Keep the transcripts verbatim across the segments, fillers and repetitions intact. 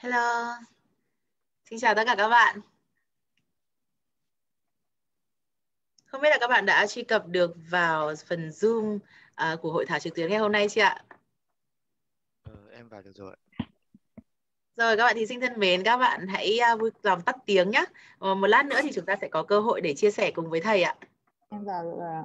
Hello, xin chào tất cả các bạn. Không biết là các bạn đã truy cập được vào phần Zoom uh, của hội thảo trực tuyến ngày hôm nay chị ạ? Ừ, em vào được rồi. Rồi các bạn thí sinh thân mến, các bạn hãy uh, vui lòng tắt tiếng nhé. Uh, một lát nữa thì chúng ta sẽ có cơ hội để chia sẻ cùng với thầy ạ. Em vào được rồi ạ.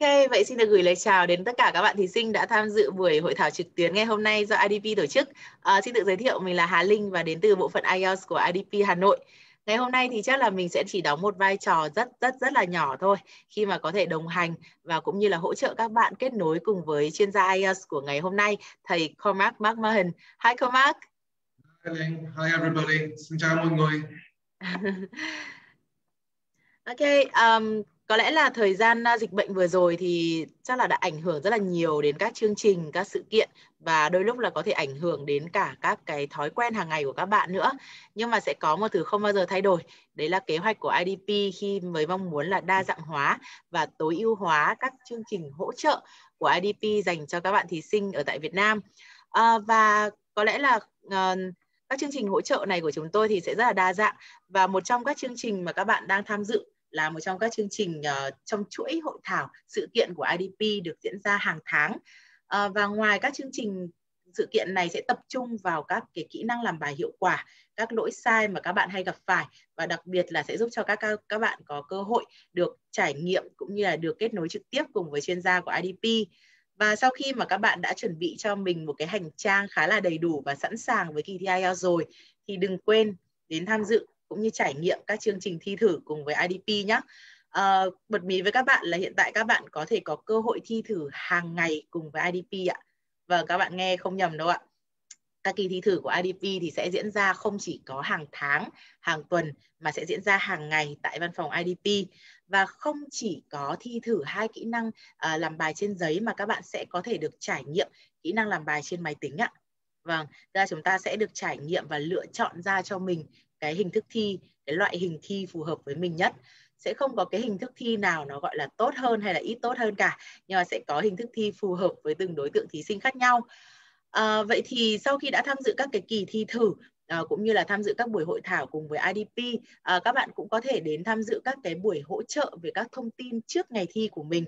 Ok, vậy xin được gửi lời chào đến tất cả các bạn thí sinh đã tham dự buổi hội thảo trực tuyến ngày hôm nay do I D P tổ chức. À, xin tự giới thiệu, mình là Hà Linh và đến từ bộ phận I E L T S của I D P Hà Nội. Ngày hôm nay thì chắc là mình sẽ chỉ đóng một vai trò rất rất rất là nhỏ thôi, khi mà có thể đồng hành và cũng như là hỗ trợ các bạn kết nối cùng với chuyên gia I E L T S của ngày hôm nay, thầy Cormac McMahon. Hi Cormac. Hi Linh. Hi everybody. Xin chào mọi người. Ok. Um, Có lẽ là thời gian dịch bệnh vừa rồi thì chắc là đã ảnh hưởng rất là nhiều đến các chương trình, các sự kiện và đôi lúc là có thể ảnh hưởng đến cả các cái thói quen hàng ngày của các bạn nữa. Nhưng mà sẽ có một thứ không bao giờ thay đổi, đấy là kế hoạch của I D P khi với mong muốn là đa dạng hóa và tối ưu hóa các chương trình hỗ trợ của I D P dành cho các bạn thí sinh ở tại Việt Nam. À, và có lẽ là... Uh, các chương trình hỗ trợ này của chúng tôi thì sẽ rất là đa dạng và một trong các chương trình mà các bạn đang tham dự là một trong các chương trình uh, trong chuỗi hội thảo sự kiện của I D P được diễn ra hàng tháng. Uh, và ngoài các chương trình sự kiện này sẽ tập trung vào các cái kỹ năng làm bài hiệu quả, các lỗi sai mà các bạn hay gặp phải và đặc biệt là sẽ giúp cho các các bạn có cơ hội được trải nghiệm cũng như là được kết nối trực tiếp cùng với chuyên gia của I D P. Và sau khi mà các bạn đã chuẩn bị cho mình một cái hành trang khá là đầy đủ và sẵn sàng với kỳ thi I E L T S rồi thì đừng quên đến tham dự cũng như trải nghiệm các chương trình thi thử cùng với I D P nhé. À, bật mí với các bạn là hiện tại các bạn có thể có cơ hội thi thử hàng ngày cùng với I D P ạ. Và các bạn nghe không nhầm đâu ạ. Các kỳ thi thử của I D P thì sẽ diễn ra không chỉ có hàng tháng, hàng tuần mà sẽ diễn ra hàng ngày tại văn phòng I D P. Và không chỉ có thi thử hai kỹ năng uh, làm bài trên giấy mà các bạn sẽ có thể được trải nghiệm kỹ năng làm bài trên máy tính ạ. Vâng, ra chúng ta sẽ được trải nghiệm và lựa chọn ra cho mình cái hình thức thi, cái loại hình thi phù hợp với mình nhất. Sẽ không có cái hình thức thi nào nó gọi là tốt hơn hay là ít tốt hơn cả, nhưng mà sẽ có hình thức thi phù hợp với từng đối tượng thí sinh khác nhau. À, vậy thì sau khi đã tham dự các cái kỳ thi thử à, cũng như là tham dự các buổi hội thảo cùng với I D P, à, các bạn cũng có thể đến tham dự các cái buổi hỗ trợ về các thông tin trước ngày thi của mình.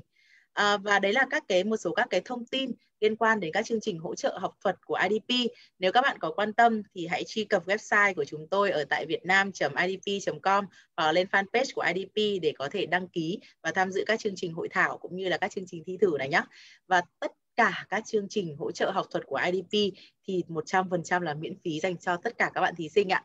À, và đấy là các cái một số các cái thông tin liên quan đến các chương trình hỗ trợ học thuật của I D P. Nếu các bạn có quan tâm thì hãy truy cập website của chúng tôi ở tại vietnam chấm I D P chấm com hoặc lên fanpage của I D P để có thể đăng ký và tham dự các chương trình hội thảo cũng như là các chương trình thi thử này nhé. Và tất cả các chương trình hỗ trợ học thuật của I D P thì một trăm phần trăm là miễn phí dành cho tất cả các bạn thí sinh ạ.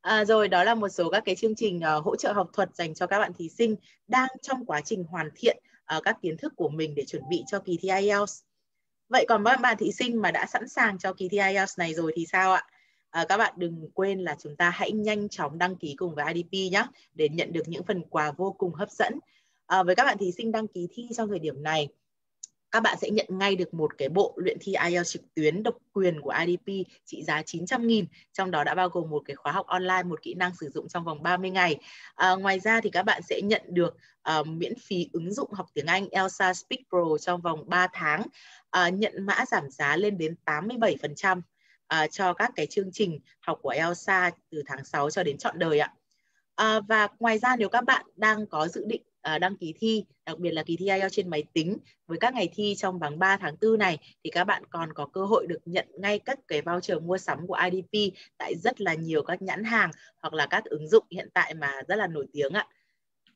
À, rồi đó là một số các cái chương trình uh, hỗ trợ học thuật dành cho các bạn thí sinh đang trong quá trình hoàn thiện uh, các kiến thức của mình để chuẩn bị cho kỳ thi I E L T S. Vậy còn các bạn thí sinh mà đã sẵn sàng cho kỳ thi I E L T S này rồi thì sao ạ? À, các bạn đừng quên là chúng ta hãy nhanh chóng đăng ký cùng với I D P nhé để nhận được những phần quà vô cùng hấp dẫn. À, với các bạn thí sinh đăng ký thi trong thời điểm này, các bạn sẽ nhận ngay được một cái bộ luyện thi I E L T S trực tuyến độc quyền của I D P trị giá chín trăm nghìn, trong đó đã bao gồm một cái khóa học online, một kỹ năng sử dụng trong vòng ba mươi ngày. À, ngoài ra thì các bạn sẽ nhận được uh, miễn phí ứng dụng học tiếng Anh Elsa Speak Pro trong vòng ba tháng, uh, nhận mã giảm giá lên đến tám mươi bảy phần trăm uh, cho các cái chương trình học của Elsa từ tháng sáu cho đến trọn đời ạ. Uh, và ngoài ra nếu các bạn đang có dự định đăng ký thi, đặc biệt là kỳ thi I E L T S trên máy tính với các ngày thi trong tháng ba, tháng tư này thì các bạn còn có cơ hội được nhận ngay các cái voucher mua sắm của I D P tại rất là nhiều các nhãn hàng hoặc là các ứng dụng hiện tại mà rất là nổi tiếng ạ.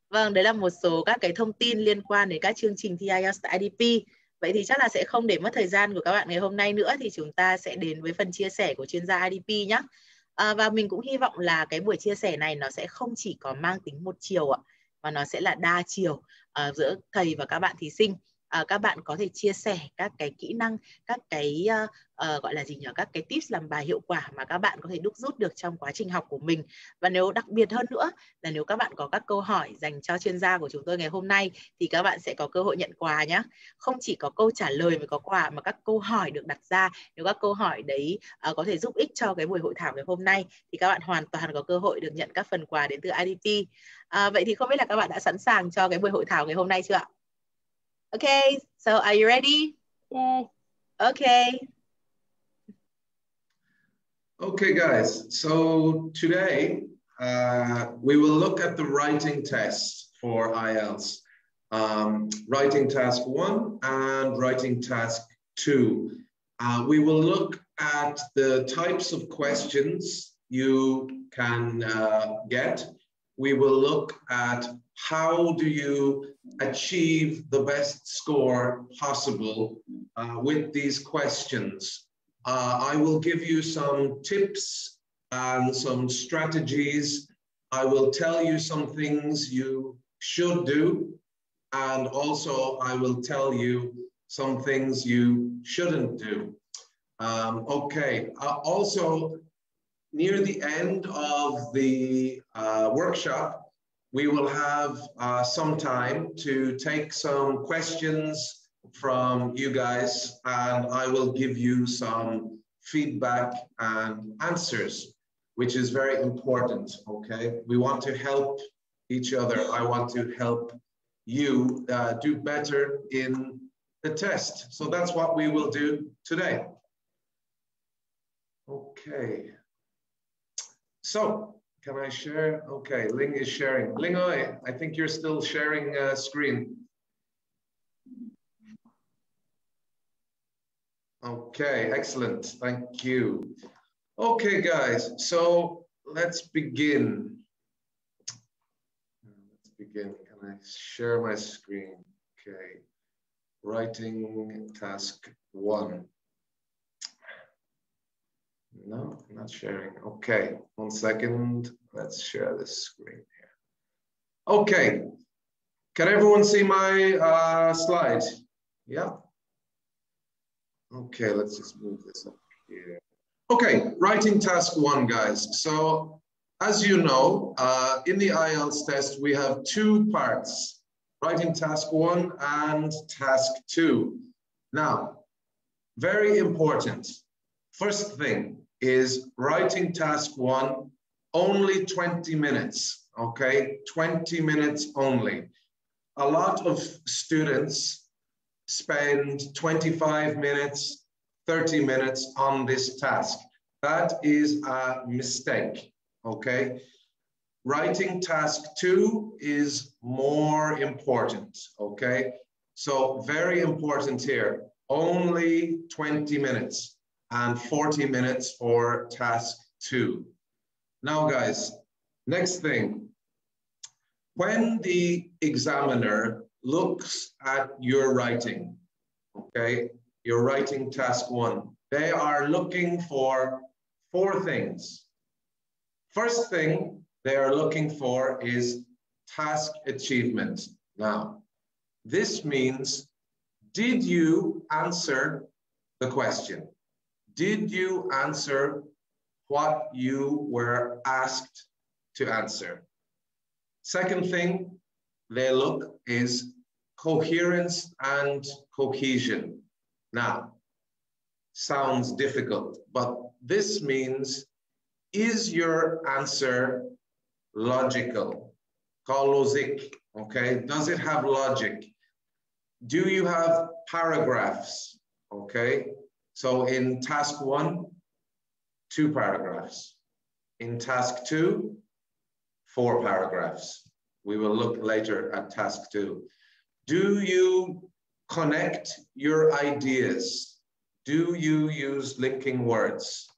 Vâng, đấy là một số các cái thông tin liên quan đến các chương trình thi I E L T S tại I D P. Vậy thì chắc là sẽ không để mất thời gian của các bạn ngày hôm nay nữa thì chúng ta sẽ đến với phần chia sẻ của chuyên gia I D P nhé. À, và mình cũng hy vọng là cái buổi chia sẻ này nó sẽ không chỉ có mang tính một chiều ạ, và nó sẽ là đa chiều uh, giữa thầy và các bạn thí sinh. Uh, các bạn có thể chia sẻ các cái kỹ năng, các cái uh, uh, gọi là gì nhỉ, các cái tips làm bài hiệu quả mà các bạn có thể đúc rút được trong quá trình học của mình. Và nếu đặc biệt hơn nữa là nếu các bạn có các câu hỏi dành cho chuyên gia của chúng tôi ngày hôm nay thì các bạn sẽ có cơ hội nhận quà nhé. Không chỉ có câu trả lời mới có quà mà các câu hỏi được đặt ra, nếu các câu hỏi đấy uh, có thể giúp ích cho cái buổi hội thảo ngày hôm nay thì các bạn hoàn toàn có cơ hội được nhận các phần quà đến từ I D P. Uh, vậy thì không biết là các bạn đã sẵn sàng cho cái buổi hội thảo ngày hôm nay chưa ạ? Okay, so are you ready? Yes. Okay. Okay, guys, so today uh, we will look at the writing test for I E L T S. Um, writing task one and writing task two. Uh, we will look at the types of questions you can uh, get. We will look at how do you achieve the best score possible uh, with these questions. Uh, I will give you some tips and some strategies. I will tell you some things you should do, and also I will tell you some things you shouldn't do. Um, okay, uh, also near the end of the uh, workshop, we will have uh, some time to take some questions from you guys, and I will give you some feedback and answers, which is very important, okay? We want to help each other. I want to help you uh, do better in the test. So that's what we will do today. Okay. So, can I share? Okay, Ling is sharing. Ling, I think you're still sharing uh, screen. Okay, excellent. Thank you. Okay, guys, so let's begin. Let's begin. Can I share my screen? Okay, writing task one. No, not sharing. Okay, one second. Let's share this screen here. Okay, can everyone see my uh, slide? Yeah. Okay, let's just move this up here. Okay, writing task one, guys. So, as you know, uh, in the I E L T S test, we have two parts, writing task one and task two. Now, very important. First thing is writing task one, only twenty minutes, okay? twenty minutes only. A lot of students spend twenty-five minutes, thirty minutes on this task. That is a mistake, okay? Writing task two is more important, okay? So very important here, only twenty minutes and forty minutes for task two. Now guys, next thing, when the examiner looks at your writing, okay, your writing task one, they are looking for four things. First thing they are looking for is task achievement. Now, this means, did you answer the question? Did you answer what you were asked to answer? Second thing they look is coherence and cohesion. Now, sounds difficult, but this means, is your answer logical? Logic, okay? Does it have logic? Do you have paragraphs, okay? So in task one, two paragraphs. In task two, four paragraphs. We will look later at task two. Do you connect your ideas? Do you use linking words?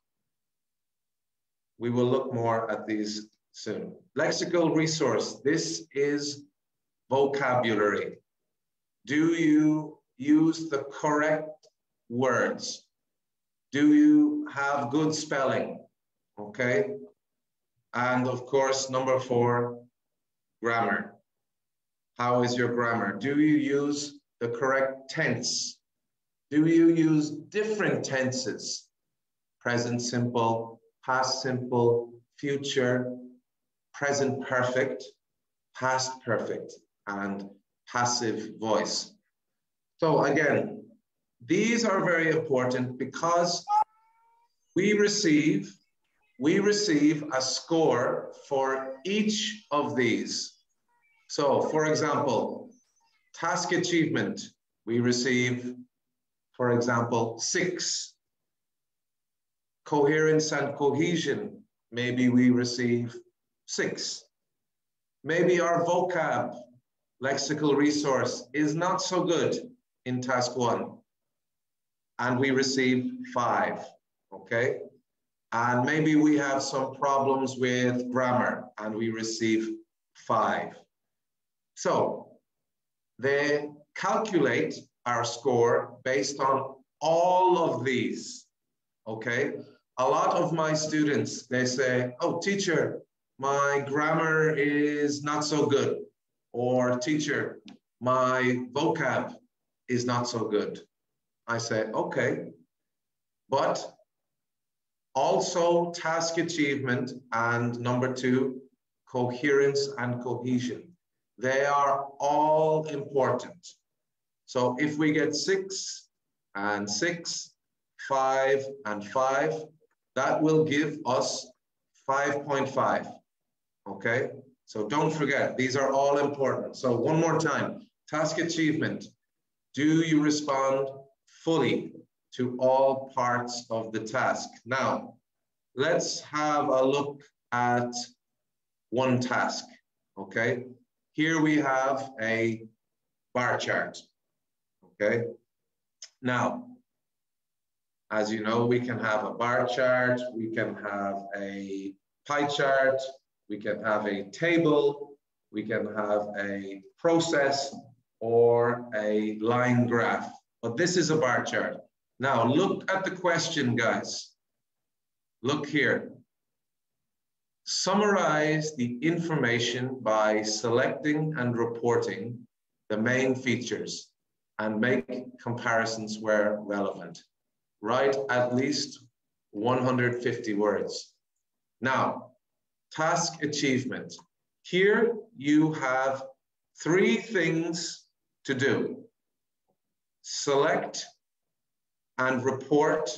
We will look more at these soon. Lexical resource, this is vocabulary. Do you use the correct words? Do you have good spelling? Okay. And of course, number four, grammar. How is your grammar? Do you use the correct tense? Do you use different tenses? Present simple, past simple, future, present perfect, past perfect, and passive voice. So again, these are very important because we receive, we receive a score for each of these. So, for example, task achievement, we receive, for example, six. Coherence and cohesion, maybe we receive six. Maybe our vocab lexical resource is not so good in task one, and we receive five, okay? And maybe we have some problems with grammar, and we receive five. So they calculate our score based on all of these, okay? A lot of my students, they say, oh, teacher, my grammar is not so good. Or teacher, my vocab is not so good. I say, okay, but also task achievement and number two, coherence and cohesion. They are all important. So if we get six and six, five and five, that will give us five point five, okay? So don't forget, these are all important. So one more time, task achievement. Do you respond fully to all parts of the task? Now, let's have a look at one task, okay? Here we have a bar chart, okay? Now, as you know, we can have a bar chart, we can have a pie chart, we can have a table, we can have a process or a line graph, but this is a bar chart. Now look at the question, guys. Look here. Summarize the information by selecting and reporting the main features and make comparisons where relevant. Write at least one hundred fifty words. Now, task achievement. Here you have three things to do. Select and report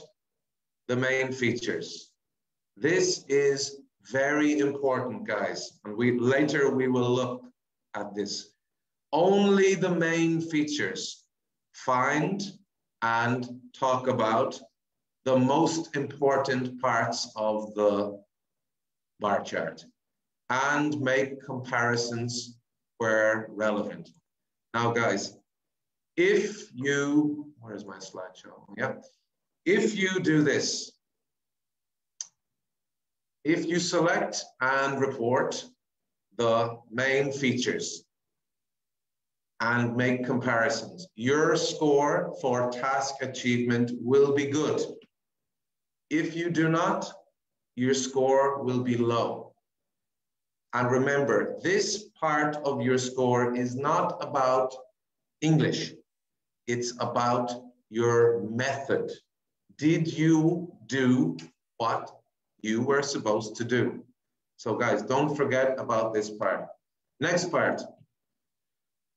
the main features. This is very important, guys. And we later we will look at this. Only the main features. Find and talk about the most important parts of the bar chart and make comparisons where relevant. Now, guys, if you, where's my slideshow? Yeah. If you do this, if you select and report the main features and make comparisons, your score for task achievement will be good. If you do not, your score will be low. And remember, this part of your score is not about English. It's about your method. Did you do what you were supposed to do? So guys, don't forget about this part. Next part,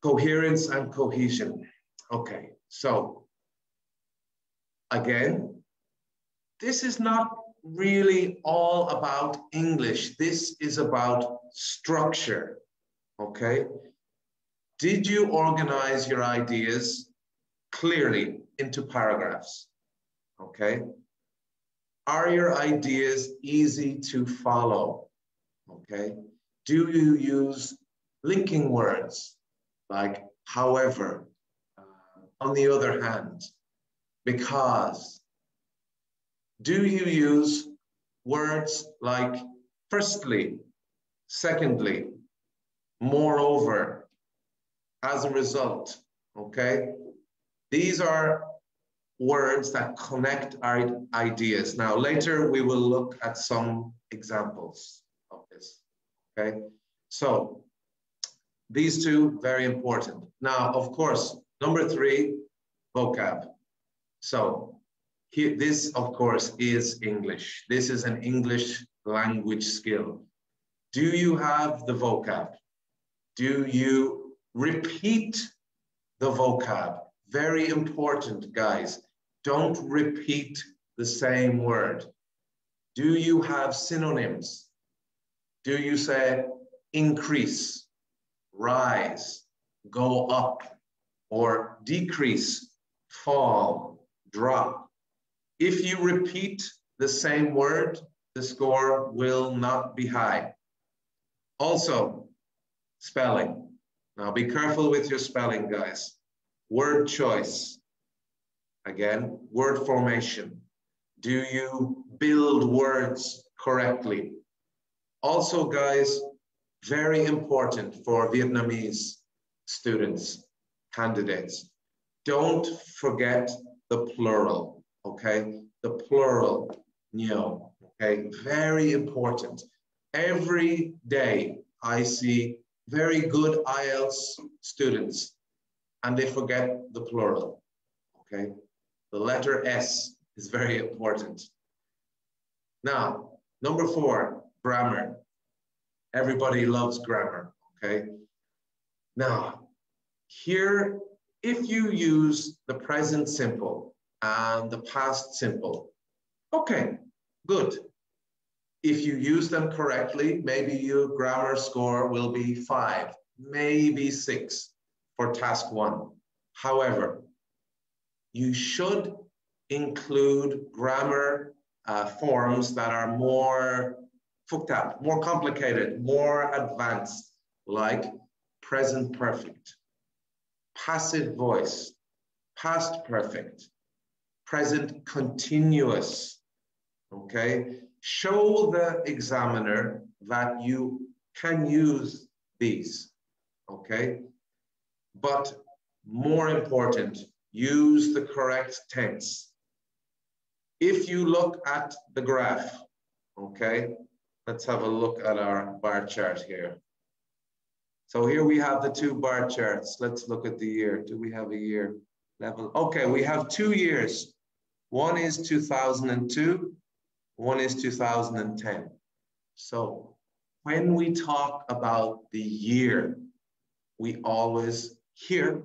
coherence and cohesion. Okay, so again, this is not really all about English. This is about structure, okay? Did you organize your ideas clearly into paragraphs, okay? Are your ideas easy to follow, okay? Do you use linking words like however, uh, on the other hand, because? Do you use words like firstly, secondly, moreover, as a result, okay? These are words that connect our ideas. Now, later we will look at some examples of this, okay? So, these two, very important. Now, of course, number three, vocab. So, here, this, of course, is English. This is an English language skill. Do you have the vocab? Do you repeat the vocab? Very important, guys. Don't repeat the same word. Do you have synonyms? Do you say increase, rise, go up, or decrease, fall, drop. If you repeat the same word, the score will not be high. Also, spelling. Now be careful with your spelling, guys. Word choice. Again, word formation. Do you build words correctly? Also, guys, very important for Vietnamese students, candidates. Don't forget the plural, okay? The plural, nhiều, okay? Very important. Every day I see very good I E L T S students and they forget the plural, okay? The letter S is very important. Now, number four, grammar. Everybody loves grammar, okay? Now, here, if you use the present simple and the past simple, okay, good. If you use them correctly, maybe your grammar score will be five, maybe six for task one. However, you should include grammar uh, forms that are more fucked up, more complicated, more advanced, like present perfect, passive voice, past perfect, present continuous, okay? Show the examiner that you can use these, okay? But more important, use the correct tense. If you look at the graph, okay? Let's have a look at our bar chart here. So here we have the two bar charts. Let's look at the year. Do we have a year level? Okay, we have two years. One is two thousand two, one is two thousand ten. So when we talk about the year, we always, here,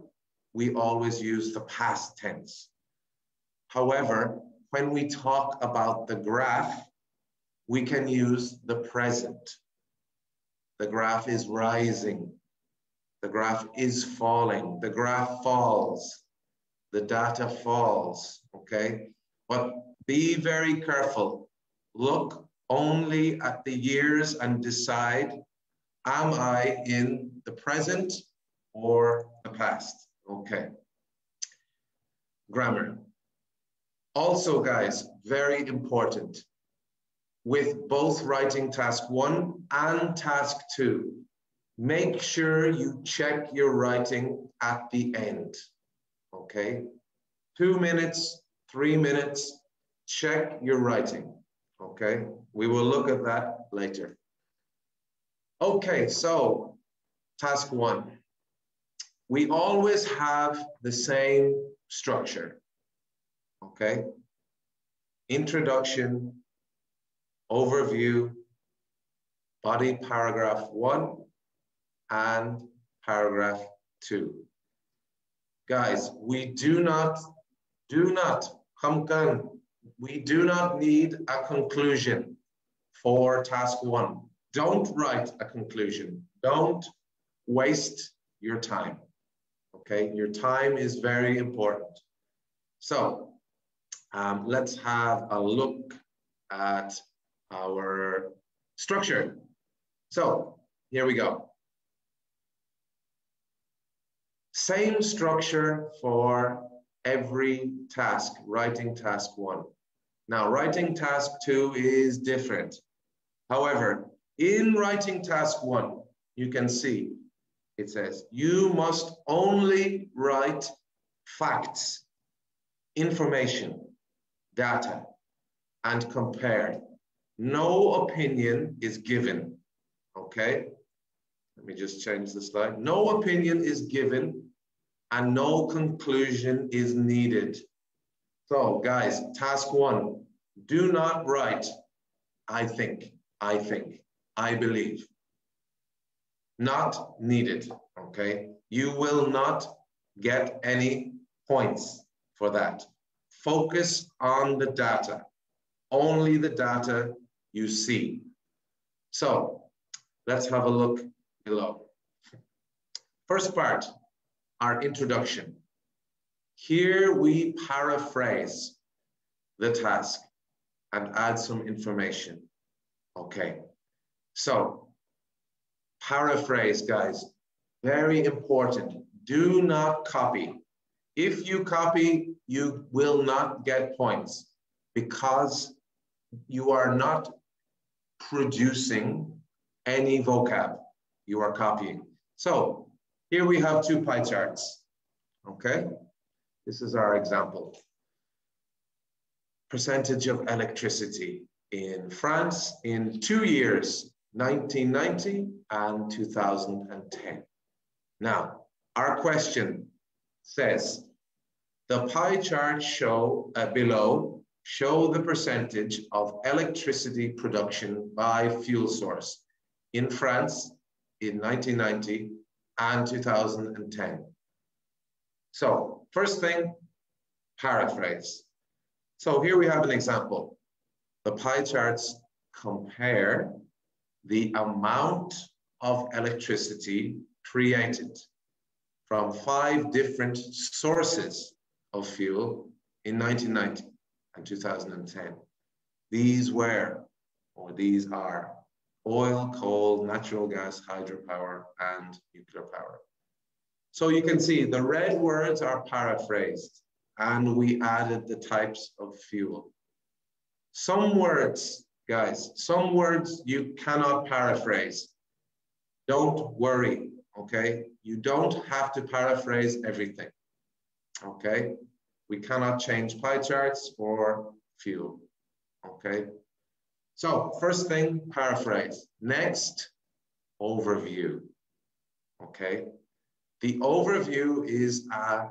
we always use the past tense. However, when we talk about the graph, we can use the present. The graph is rising. The graph is falling. The graph falls. The data falls, okay? But be very careful. Look only at the years and decide, am I in the present or the past? Okay. Grammar. Also, guys, very important. With both writing task one and task two, make sure you check your writing at the end, okay? Two minutes, three minutes, check your writing, okay? We will look at that later. Okay, so task one. We always have the same structure, okay? Introduction, overview, body paragraph one, and paragraph two. Guys, we do not, do not, we do not need a conclusion for task one. Don't write a conclusion. Don't waste your time, okay? Your time is very important. So um, let's have a look at our structure. So here we go. Same structure for every task, writing task one. Now, writing task two is different. However, in writing task one, you can see it says, you must only write facts, information, data, and compare. No opinion is given, okay? Let me just change the slide. No opinion is given and no conclusion is needed. So guys, task one, do not write, I think, I think, I believe. Not needed, okay? You will not get any points for that. Focus on the data, only the data you see. So let's have a look below. First part, our introduction. Here we paraphrase the task and add some information. Okay, so paraphrase, guys, very important. Do not copy. If you copy, you will not get points because you are not producing any vocab. You are copying. So here we have two pie charts, okay? This is our example. Percentage of electricity in France in two years, nineteen ninety and two thousand ten. Now, our question says, the pie chart show uh, below show the percentage of electricity production by fuel source in France in nineteen ninety and two thousand ten. So first thing, paraphrase. So here we have an example. The pie charts compare the amount of electricity created from five different sources of fuel in nineteen ninety and two thousand ten. These were, or these are, oil, coal, natural gas, hydropower, and nuclear power. So you can see the red words are paraphrased, and we added the types of fuel. Some words, guys, some words you cannot paraphrase. Don't worry, okay? You don't have to paraphrase everything, okay? We cannot change pie charts or fuel, okay? So first thing, paraphrase. Next, overview, okay? The overview is a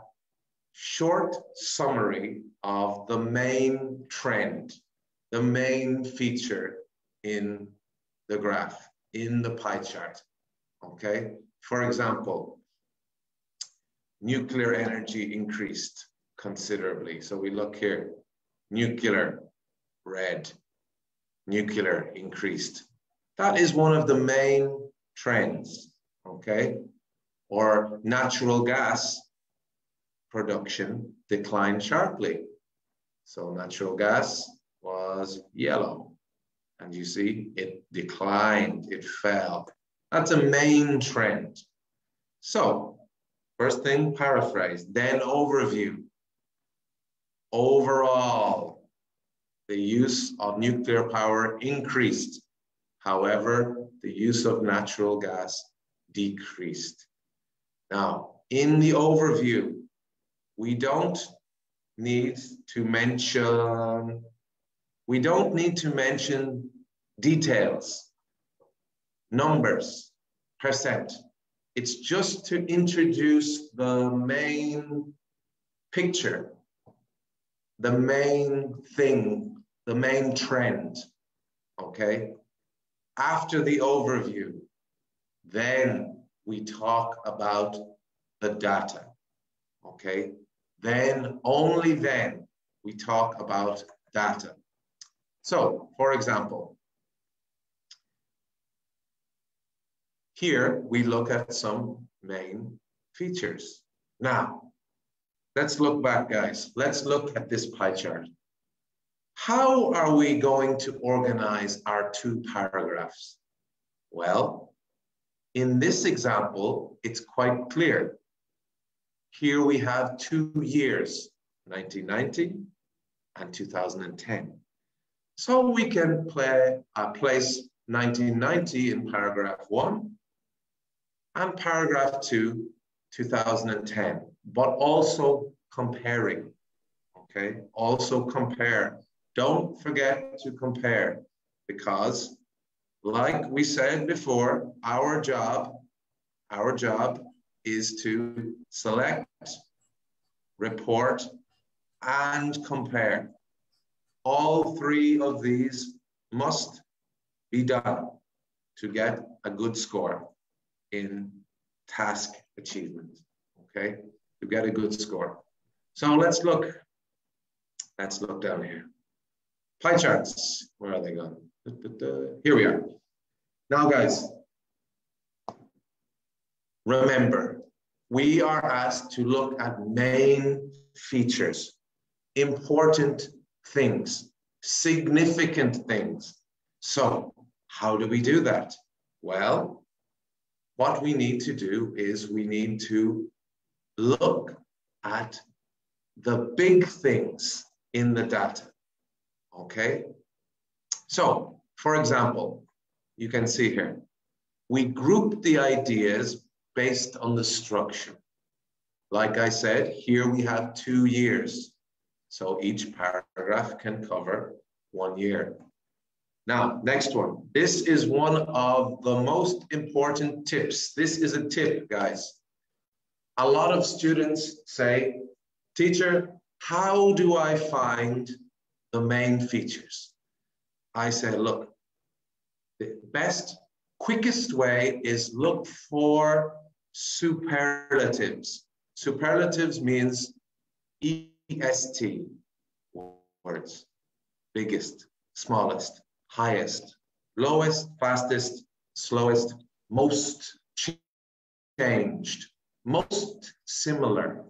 short summary of the main trend, the main feature in the graph, in the pie chart, okay? For example, nuclear energy increased considerably. So we look here, nuclear, red. Nuclear increased. That is one of the main trends, okay? Or natural gas production declined sharply. So natural gas was yellow. And you see, it declined, it fell. That's a main trend. So, first thing, paraphrase, then overview. Overall, the use of nuclear power increased. However, the use of natural gas decreased. Now, in the overview, we don't need to mention, we don't need to mention details, numbers, percent. It's just to introduce the main picture, the main thing, the main trend, okay? After the overview, then we talk about the data, okay? Then, only then, we talk about data. So, for example, here we look at some main features. Now, let's look back, guys. Let's look at this pie chart. How are we going to organize our two paragraphs? Well, in this example, it's quite clear. Here we have two years, nineteen ninety and two thousand ten. So we can play, uh, place nineteen ninety in paragraph one and paragraph two, two thousand ten. But also comparing, okay? Also compare. Don't forget to compare because, like we said before, our job, our job is to select, report, and compare. All three of these must be done to get a good score in task achievement, okay? To get a good score. So let's look, let's look down here. Pie charts, where are they going? Here we are. Now guys, remember, we are asked to look at main features, important things, significant things. So how do we do that? Well, what we need to do is we need to look at the big things in the data, okay? So, for example, you can see here, we group the ideas based on the structure. Like I said, here we have two years. So each paragraph can cover one year. Now, next one. This is one of the most important tips. This is a tip, guys. A lot of students say, teacher, how do I find the main features? I say, look, the best, quickest way is look for superlatives. Superlatives means E S T words, biggest, smallest, highest, lowest, fastest, slowest, most changed, most similar.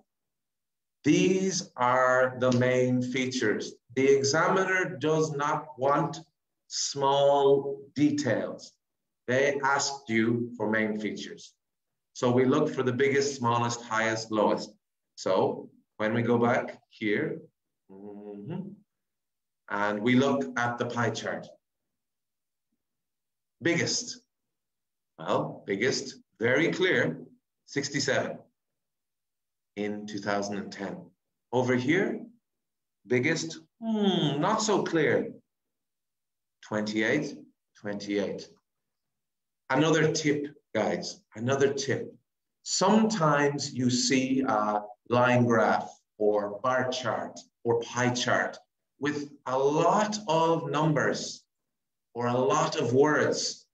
These are the main features. The examiner does not want small details. They asked you for main features. So we look for the biggest, smallest, highest, lowest. So when we go back here, mm-hmm, and we look at the pie chart. Biggest, well, biggest, very clear, sixty-seven in two thousand ten. Over here, biggest, hmm, not so clear, twenty-eight, twenty-eight. Another tip, guys, another tip. Sometimes you see a line graph or bar chart or pie chart with a lot of numbers or a lot of words,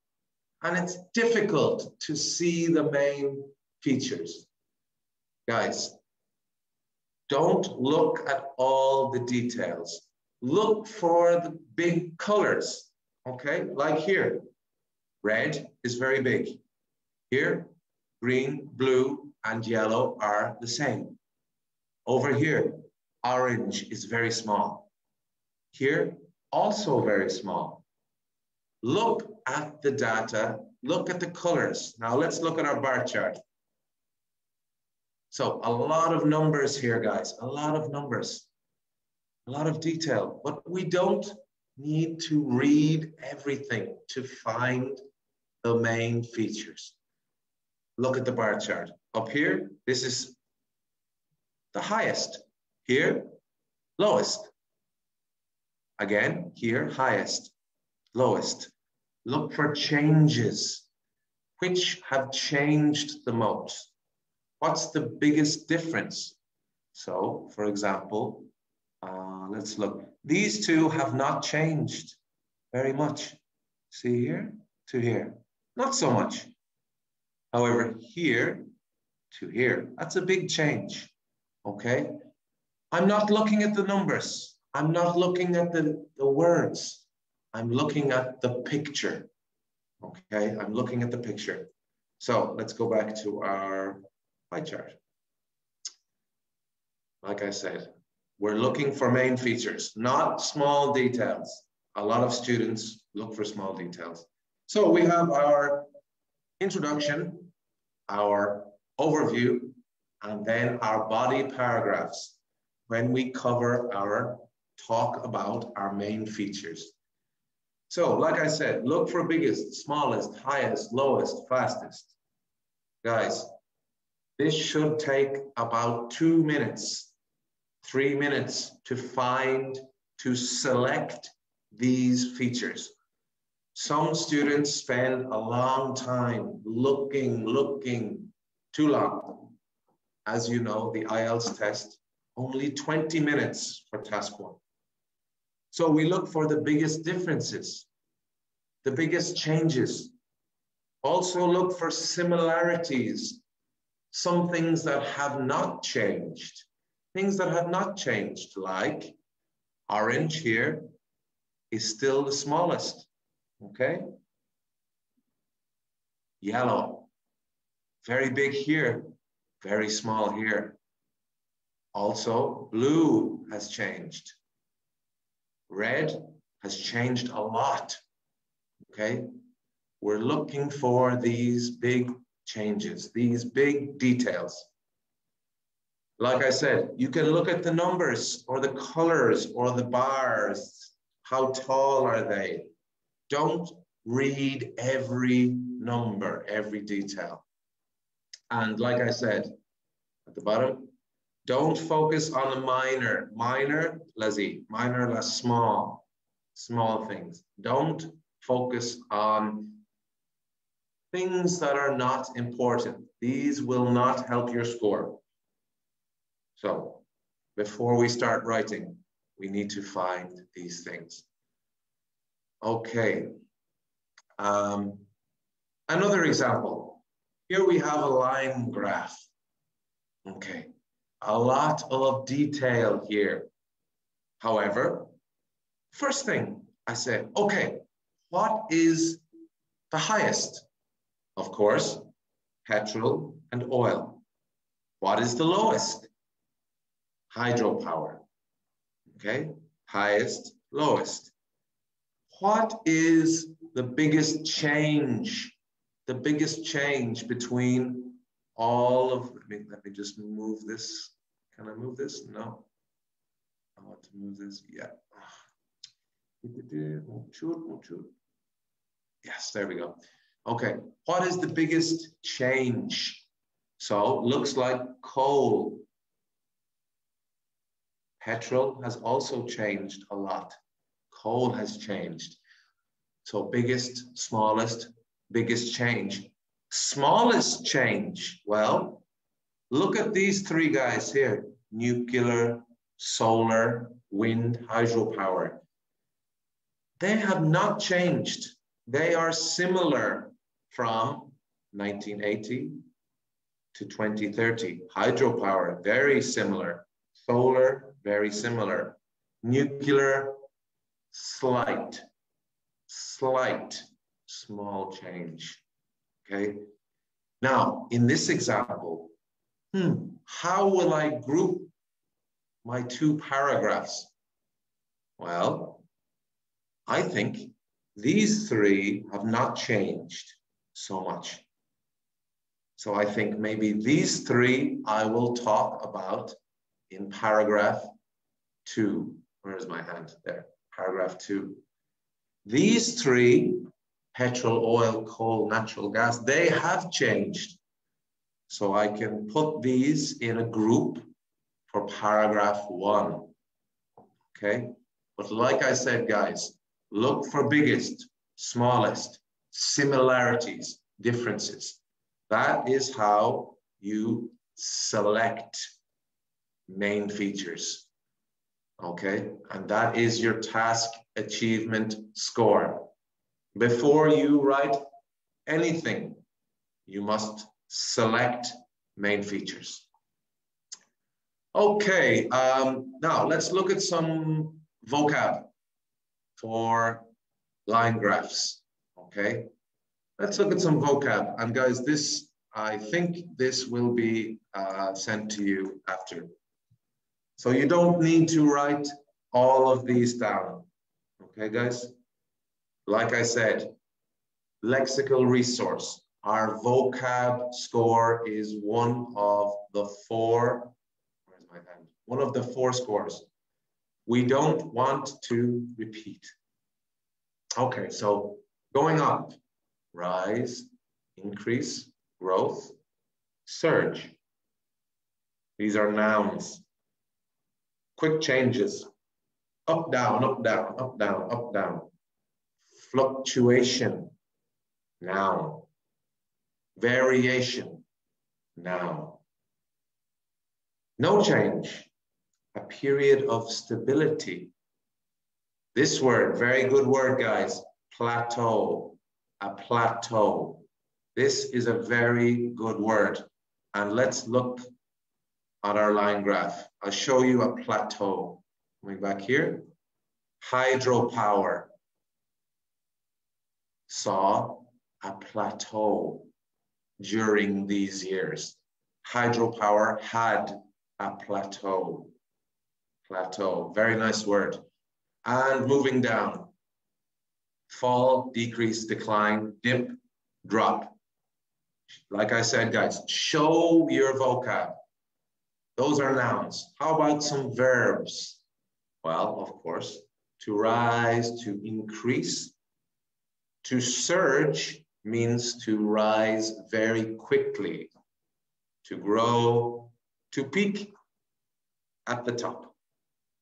and it's difficult to see the main features. Guys, don't look at all the details. Look for the big colors, okay? Like here, red is very big. Here, green, blue, and yellow are the same. Over here, orange is very small. Here, also very small. Look at the data, look at the colors. Now let's look at our bar chart. So a lot of numbers here, guys, a lot of numbers, a lot of detail, but we don't need to read everything to find the main features. Look at the bar chart. Up here, this is the highest. Here, lowest. Again, here, highest, lowest. Look for changes. Which have changed the most? What's the biggest difference? So, for example, uh, let's look. These two have not changed very much. See here to here, not so much. However, here to here, that's a big change, okay? I'm not looking at the numbers. I'm not looking at the, the words. I'm looking at the picture, okay? I'm looking at the picture. So let's go back to our pie chart. Like I said, we're looking for main features, not small details. A lot of students look for small details. So we have our introduction, our overview, and then our body paragraphs when we cover our talk about our main features. So like I said, look for biggest, smallest, highest, lowest, fastest. Guys, this should take about two minutes. Three minutes to find, to select these features. Some students spend a long time looking, looking, too long. As you know, the I E L T S test, only twenty minutes for task one. So we look for the biggest differences, the biggest changes. Also look for similarities, some things that have not changed. Things that have not changed, like orange here is still the smallest, okay? Yellow, very big here, very small here. Also, blue has changed. Red has changed a lot, okay? We're looking for these big changes, these big details. Like I said, you can look at the numbers or the colors or the bars. How tall are they? Don't read every number, every detail. And like I said, at the bottom, don't focus on the minor. Minor, lazy. Minor, less small. Small things. Don't focus on things that are not important. These will not help your score. So, before we start writing, we need to find these things. Okay. Um, another example. Here we have a line graph. Okay. A lot of detail here. However, first thing I say, okay, what is the highest? Of course, petrol and oil. What is the lowest? Hydropower. Okay, highest, lowest. What is the biggest change? The biggest change between all of, let me, let me just move this. Can I move this? No. I want to move this, yeah. Yes, there we go. Okay, what is the biggest change? So, looks like coal. Petrol has also changed a lot. Coal has changed. So biggest, smallest, biggest change. Smallest change. Well, look at these three guys here. Nuclear, solar, wind, hydropower. They have not changed. They are similar from nineteen eighty to twenty thirty. Hydropower, very similar. Solar, very similar. Nuclear, slight, slight, small change, okay? Now, in this example, hmm, how will I group my two paragraphs? Well, I think these three have not changed so much. So I think maybe these three I will talk about in paragraph two. Where is my hand? There, paragraph two. These three, petrol, oil, coal, natural gas, they have changed. So I can put these in a group for paragraph one, okay? But like I said, guys, look for biggest, smallest, similarities, differences. That is how you select main features, okay? And that is your task achievement score. Before you write anything, you must select main features. Okay, um, now let's look at some vocab for line graphs, okay? Let's look at some vocab. And guys, this, I think this will be uh, sent to you after. So you don't need to write all of these down, okay, guys? Like I said, lexical resource. Our vocab score is one of the four, where's my hand? One of the four scores. We don't want to repeat. Okay, so going up, rise, increase, growth, surge. These are nouns. Quick changes, up, down, up, down, up, down, up, down. Fluctuation, noun. Variation, noun. No change, a period of stability. This word, very good word, guys, plateau, a plateau. This is a very good word. And let's look on our line graph. I'll show you a plateau. Coming back here, hydropower saw a plateau during these years. hydropower had a plateau. Plateau, very nice word. And moving down, fall, decrease, decline, dip, drop. Like I said, guys, show your vocab. Those are nouns. How about some verbs? Well, of course, to rise, to increase. To surge means to rise very quickly, to grow, to peak at the top,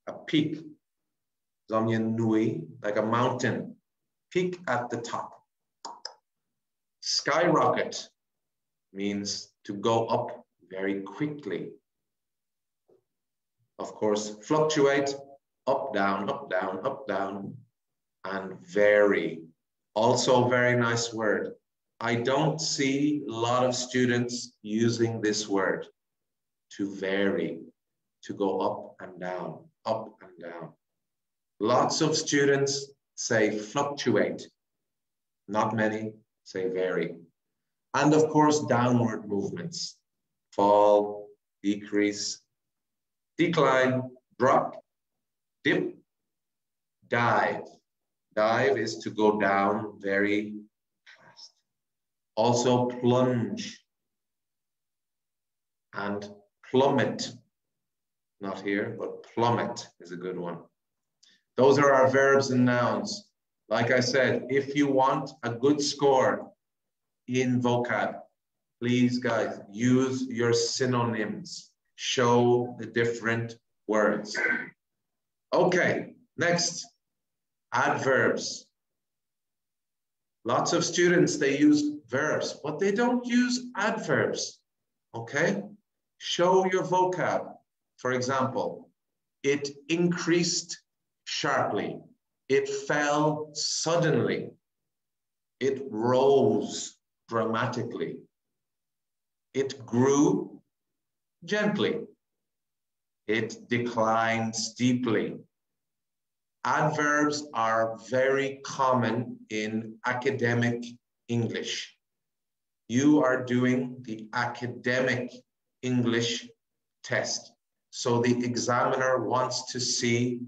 a peak. Like a mountain, peak at the top. Skyrocket means to go up very quickly. Of course, fluctuate, up, down, up, down, up, down, and vary. Also a very nice word. I don't see a lot of students using this word, to vary, to go up and down, up and down. Lots of students say fluctuate, not many say vary. And of course, downward movements, fall, decrease, decline, drop, dip, dive. Dive is to go down very fast. Also plunge and plummet. Not here, but plummet is a good one. Those are our verbs and nouns. Like I said, if you want a good score in vocab, please guys, use your synonyms. Show the different words. Okay, next, adverbs. Lots of students, they use verbs, but they don't use adverbs, okay? Show your vocab. For example, it increased sharply, it fell suddenly, it rose dramatically, it grew gently, it declined steeply. Adverbs are very common in academic English. You are doing the academic English test, so the examiner wants to see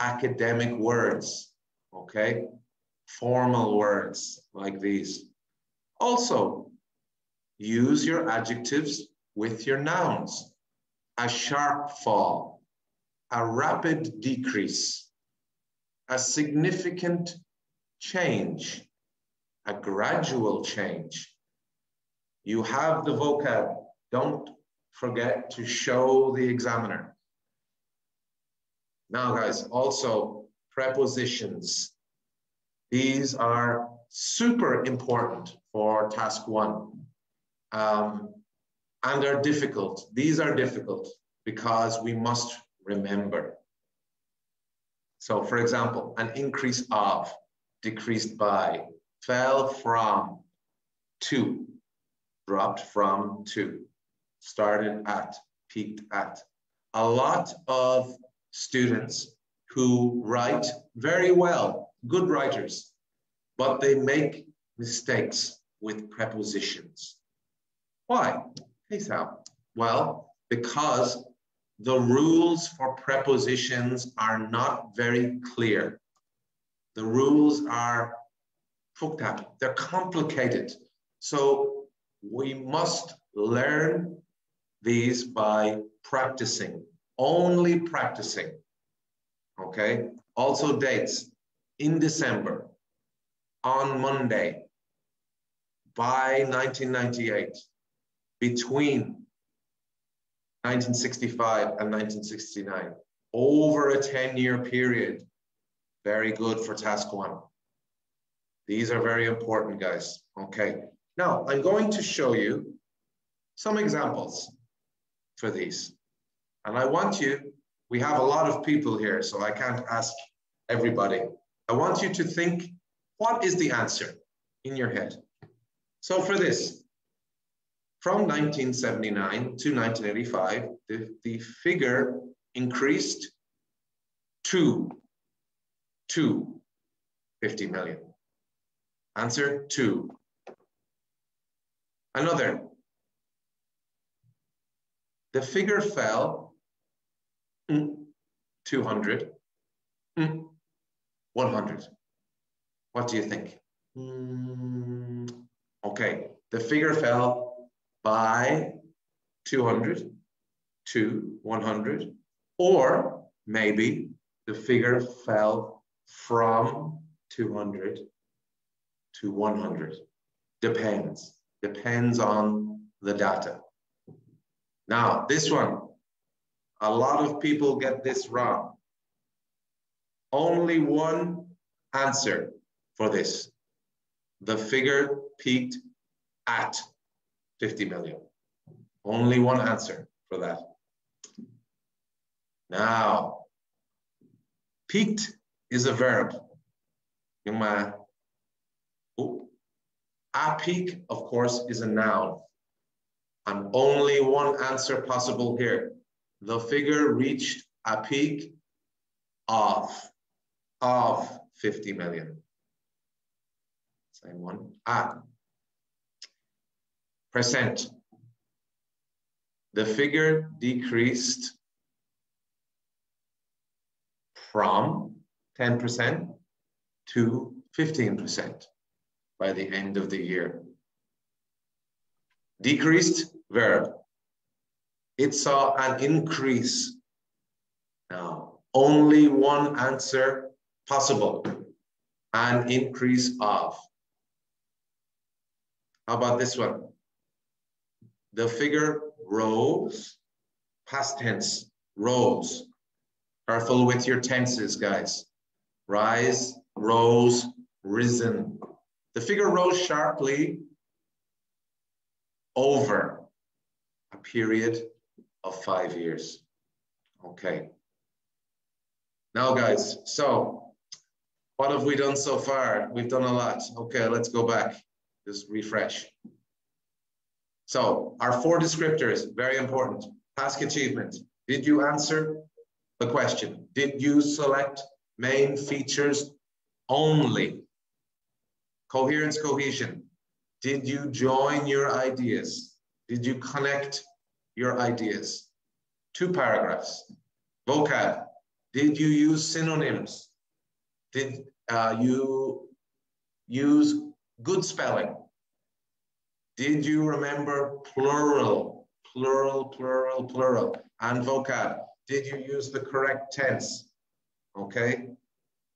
academic words, okay? Formal words like these. Also, use your adjectives with your nouns. A sharp fall, a rapid decrease, a significant change, a gradual change. You have the vocab. Don't forget to show the examiner. Now guys, also prepositions. These are super important for task one. Um, and they're difficult. These are difficult because we must remember. So for example, an increase of, decreased by, fell from, to, dropped from, to, started at, peaked at. A lot of students who write very well, good writers, but they make mistakes with prepositions. Why? Here's how. Well, because the rules for prepositions are not very clear. The rules are fucked up, they're complicated. So we must learn these by practicing. Only practicing, okay? Also dates, in December, on Monday, by nineteen ninety-eight, between nineteen sixty-five and nineteen sixty-nine, over a ten-year period. Very good for task one. These are very important, guys, okay? Now, I'm going to show you some examples for these. And I want you, we have a lot of people here, so I can't ask everybody. I want you to think, what is the answer in your head? So for this, from nineteen seventy-nine to nineteen eighty-five, the, the figure increased to, to fifty million. Answer, two. Another, The figure fell two hundred, one hundred. What do you think? Okay, the figure fell by two hundred to one hundred, or maybe the figure fell from two hundred to one hundred. Depends, depends on the data. Now, this one, a lot of people get this wrong. Only one answer for this. The figure peaked at fifty million. Only one answer for that. Now, peaked is a verb. Nhưng mà, oh, a peak, of course, is a noun. And only one answer possible here. The figure reached a peak of, of fifty million. Same one. Ah. Percent. The figure decreased from ten percent to fifteen percent by the end of the year. Decreased verb. It saw an increase. Now, only one answer possible. An increase of. How about this one? The figure rose, past tense, rose. Careful with your tenses, guys. Rise, rose, risen. The figure rose sharply over a period of five years. Okay. Now, guys, so what have we done so far? We've done a lot. Okay, let's go back. Just refresh. So our four descriptors, very important. Task achievement. Did you answer the question? Did you select main features only? Coherence, cohesion. Did you join your ideas? Did you connect your ideas? Two paragraphs. Vocab. Did you use synonyms? Did uh, you use good spelling? Did you remember plural, plural, plural, plural, and vocab? Did you use the correct tense? Okay.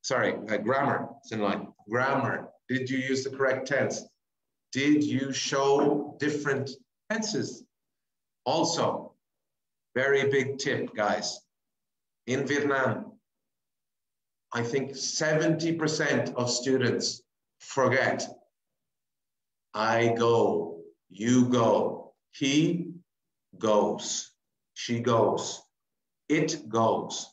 Sorry, uh, grammar, it's in line. Grammar, did you use the correct tense? Did you show different tenses? Also, very big tip, guys. In Vietnam, I think seventy percent of students forget. I go, you go, he goes, she goes, it goes.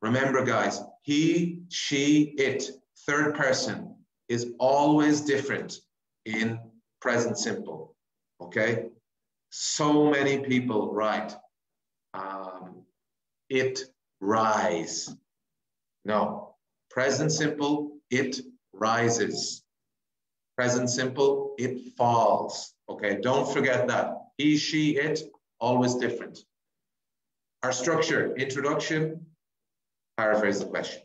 Remember, guys, he, she, it, third person is always different in present simple, okay? So many people write, um, it rise. No, present simple, it rises. Present simple, it falls. Okay, don't forget that. He, she, it, always different. Our structure, introduction, paraphrase the question.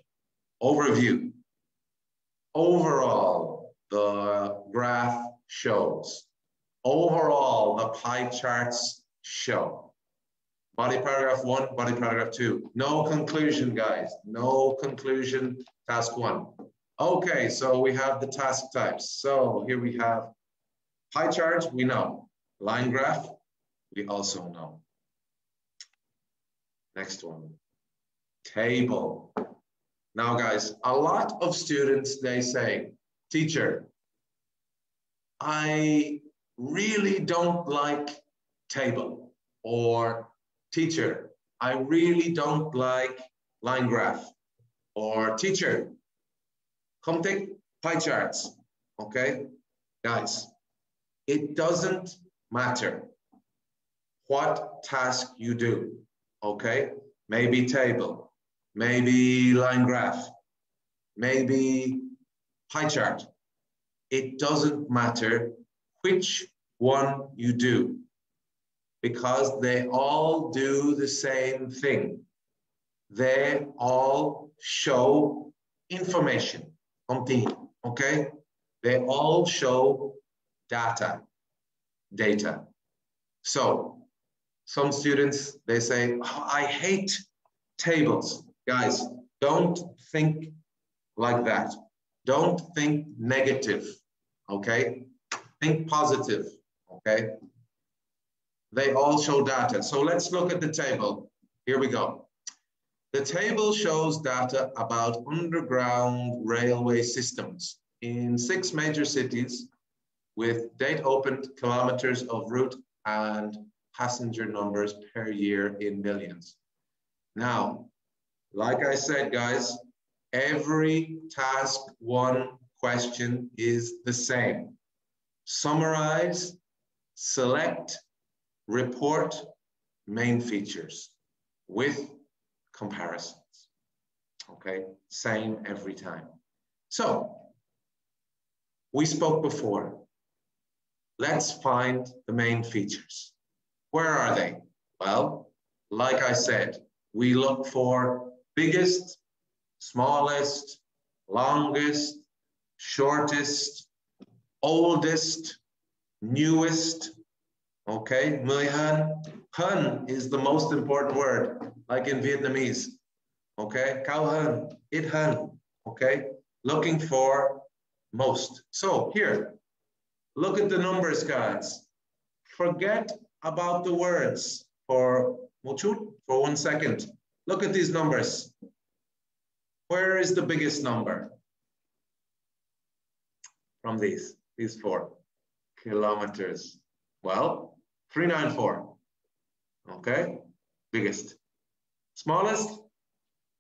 Overview. Overall, the graph shows. Overall, the pie charts show. Body paragraph one, body paragraph two. No conclusion, guys. No conclusion, task one. Okay, so we have the task types. So here we have pie chart, we know. Line graph, we also know. Next one, table. Now guys, a lot of students, they say, teacher, I really don't like table. Or teacher, I really don't like line graph. Or teacher, come take pie charts, okay? Guys, it doesn't matter what task you do, okay? Maybe table, maybe line graph, maybe pie chart. It doesn't matter which one you do because they all do the same thing. They all show information. Okay? They all show data. Data. So, some students, they say, oh, I hate tables. Guys, don't think like that. Don't think negative, okay? Think positive, okay? They all show data. So let's look at the table. Here we go. The table shows data about underground railway systems in six major cities with date opened, kilometers of route, and passenger numbers per year in millions. Now, like I said, guys, every task one question is the same. Summarize, select, report main features with comparisons. Okay, same every time. So, we spoke before. Let's find the main features. Where are they? Well, like I said, we look for biggest, smallest, longest, shortest, oldest, newest, okay? Mười hơn. Hơn is the most important word, like in Vietnamese, okay? Cao hơn, ít hơn, okay? Looking for most. So here, look at the numbers, guys. Forget about the words for for one second. Look at these numbers. Where is the biggest number? From these, these four kilometers. Well, three ninety-four, okay? Biggest. Smallest,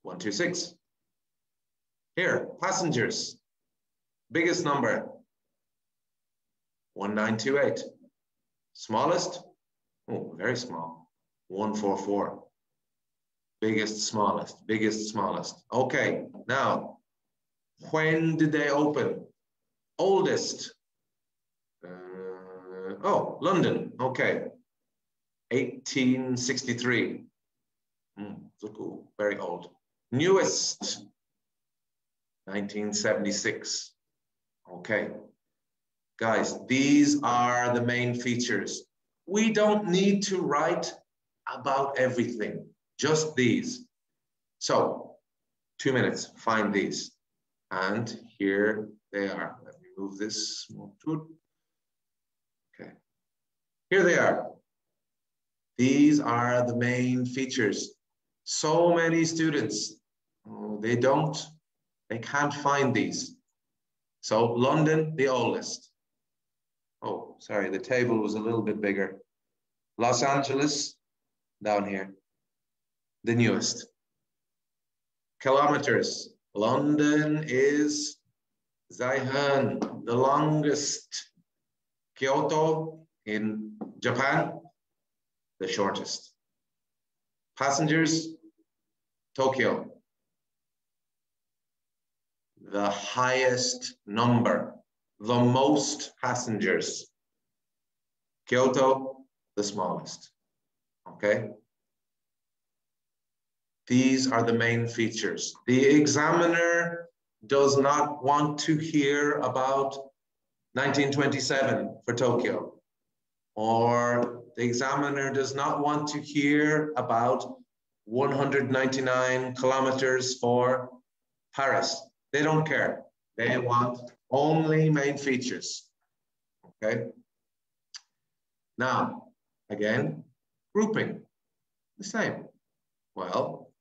one twenty-six. Here, passengers. Biggest number, one nine two eight. Smallest, oh, very small, one forty-four. Biggest, smallest, biggest, smallest. Okay, now, when did they open? Oldest. Uh, oh, London, okay. eighteen sixty-three. Mm, very old. Newest, nineteen seventy-six. Okay. Guys, these are the main features. We don't need to write about everything. Just these. So, two minutes, find these. And here they are. Let me move this. Okay. Here they are. These are the main features. So many students, oh, they don't, they can't find these. So, London, the oldest. Oh, sorry, the table was a little bit bigger. Los Angeles, down here. The newest. Kilometers. London is Zaihan, the longest. Kyoto in Japan, the shortest. Passengers, Tokyo. The highest number, the most passengers. Kyoto, the smallest. Okay? These are the main features. The examiner does not want to hear about nineteen twenty-seven for Tokyo, or the examiner does not want to hear about one hundred ninety-nine kilometers for Paris. They don't care. They want only main features, okay? Now, again, grouping, the same. Well,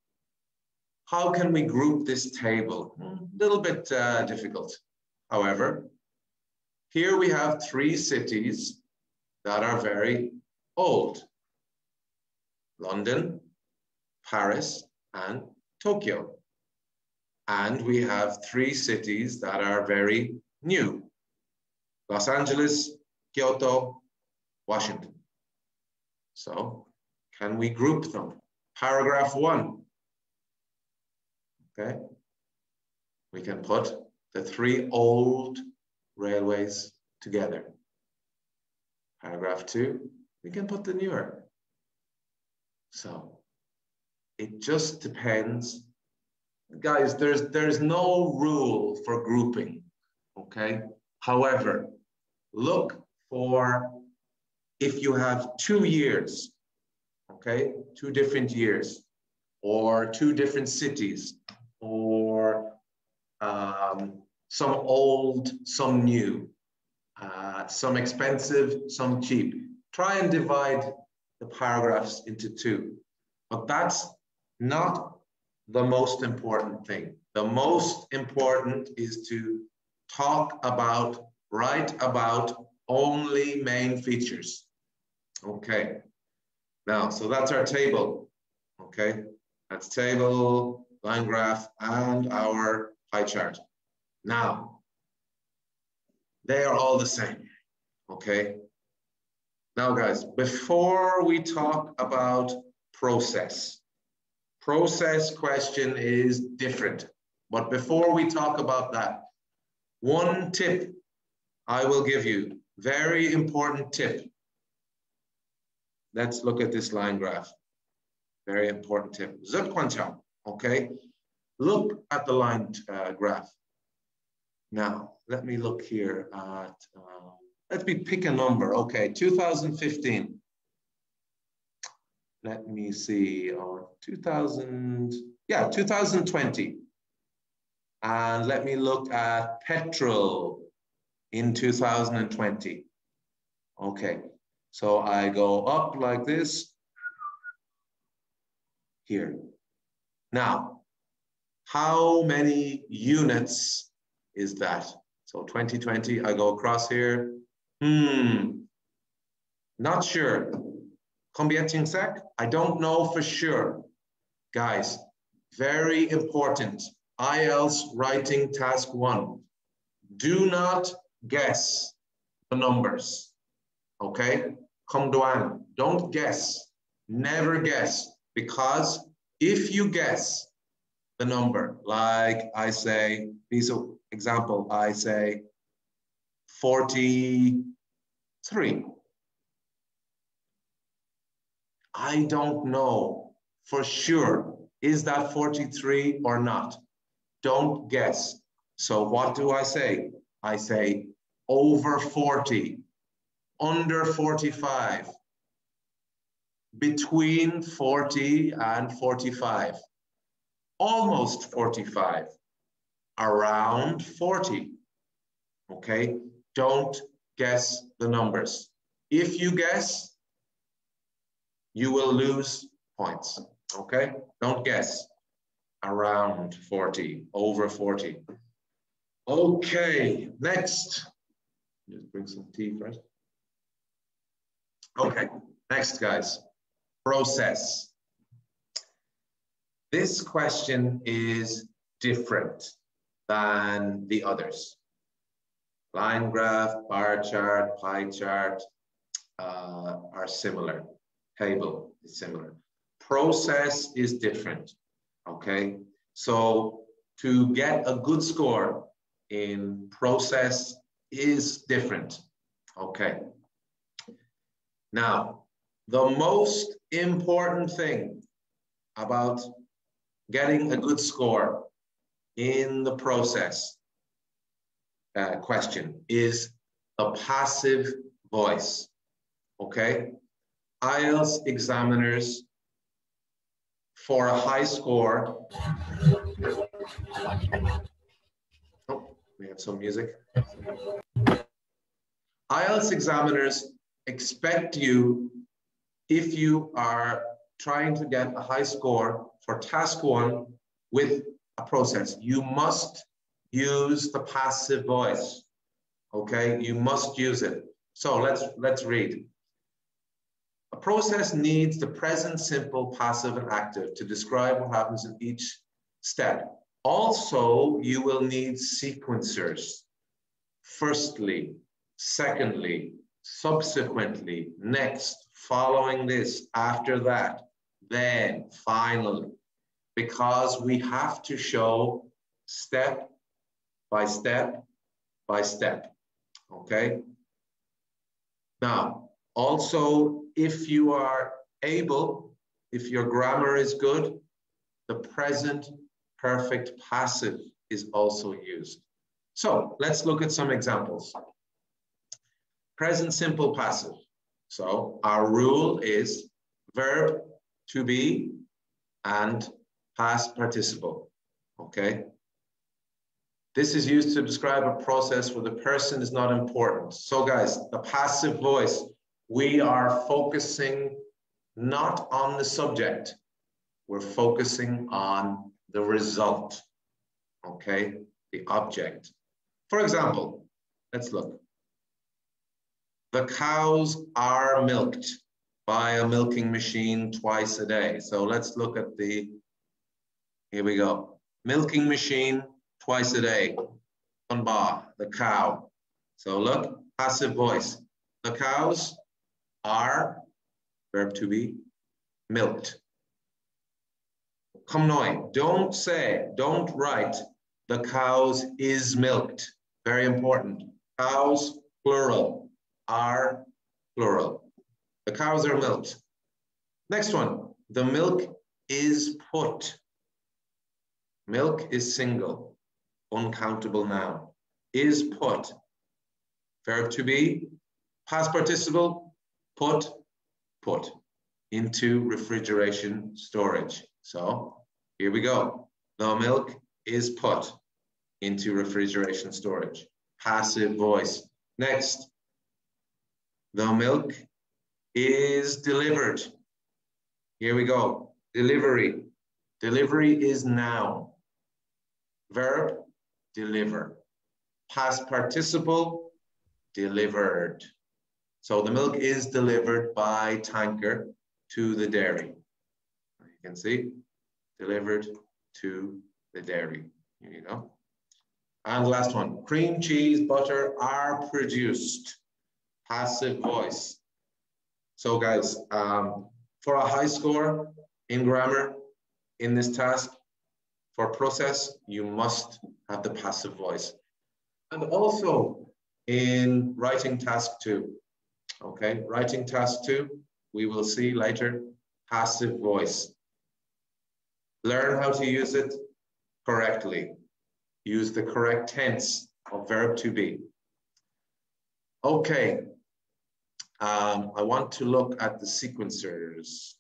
how can we group this table? A little bit uh, difficult. However, here we have three cities that are very old. London, Paris, and Tokyo. And we have three cities that are very new. Los Angeles, Kyoto, Washington. So, can we group them? Paragraph one. Okay, we can put the three old railways together. Paragraph two, we can put the newer So it just depends. Guys, there's, there's no rule for grouping, okay? However, look for if you have two years, okay? Two different years or two different cities or um, some old, some new, uh, some expensive, some cheap. Try and divide the paragraphs into two, but that's not the most important thing. The most important is to talk about, write about only main features. Okay, now, so that's our table. Okay, that's table, line graph, and our pie chart. Now, they are all the same, okay? Now guys, before we talk about process, process question is different. But before we talk about that, one tip I will give you, very important tip. Let's look at this line graph. Very important tip. Okay, look at the line uh, graph. Now, let me look here at, uh, let me pick a number. Okay, two thousand fifteen. Let me see, or two thousand, yeah, two thousand twenty. And let me look at petrol in two thousand twenty. Okay, so I go up like this here. Now, how many units is that? So twenty twenty, I go across here. Hmm, not sure. I don't know for sure. Guys, very important. I E L T S writing task one. Do not guess the numbers. Okay? Don't guess. Never guess. Because if you guess the number, like I say, for example, I say forty-three. I don't know for sure, is that forty-three or not? Don't guess. So what do I say? I say over forty, under forty-five, between forty and forty-five, almost forty-five, around forty, okay? Don't guess the numbers. If you guess, you will lose points, okay? Don't guess. Around forty, over forty. Okay, next. Just bring some tea first. Okay, next guys, process. This question is different than the others. Line graph, bar chart, pie chart uh, are similar. Table is similar. Process is different, okay? So to get a good score in process is different, okay? Now, the most important thing about getting a good score in the process uh, question is the passive voice, okay? I E L T S examiners for a high score. Oh, we have some music. I E L T S examiners expect you, if you are trying to get a high score for task one with a process, you must use the passive voice, okay? You must use it. So let's, let's read. A process needs the present simple, passive, and active to describe what happens in each step. Also, you will need sequencers. Firstly, secondly, subsequently, next, following this, after that, then, finally, because we have to show step by step by step, okay? Now, also, if you are able if your grammar is good, the present perfect passive is also used. So let's look at some examples. Present simple passive. So our rule is verb to be and past participle, okay? This is used to describe a process where the person is not important. So guys, the passive voice, we are focusing not on the subject, we're focusing on the result, okay? The object. For example, let's look. The cows are milked by a milking machine twice a day. So let's look at the, here we go. Milking machine twice a day. Unbar, the cow. So look, passive voice. The cows are, verb to be, milked. Come noi, don't say, don't write, the cows is milked. Very important. Cows, plural, are, plural. The cows are milked. Next one, the milk is put. Milk is single, uncountable noun. Is put, verb to be, past participle, put, put, into refrigeration storage. So here we go. The milk is put into refrigeration storage. Passive voice. Next, the milk is delivered. Here we go. Delivery. Delivery is noun. Verb, deliver. Past participle, delivered. So the milk is delivered by tanker to the dairy. You can see, delivered to the dairy. Here you go. And last one, cream, cheese, butter are produced. Passive voice. So guys, um, for a high score in grammar, in this task, for process, you must have the passive voice. And also in writing task two, okay? Writing task two, we will see later, passive voice. Learn how to use it correctly. Use the correct tense of verb to be. Okay. Um, I want to look at the sequencers.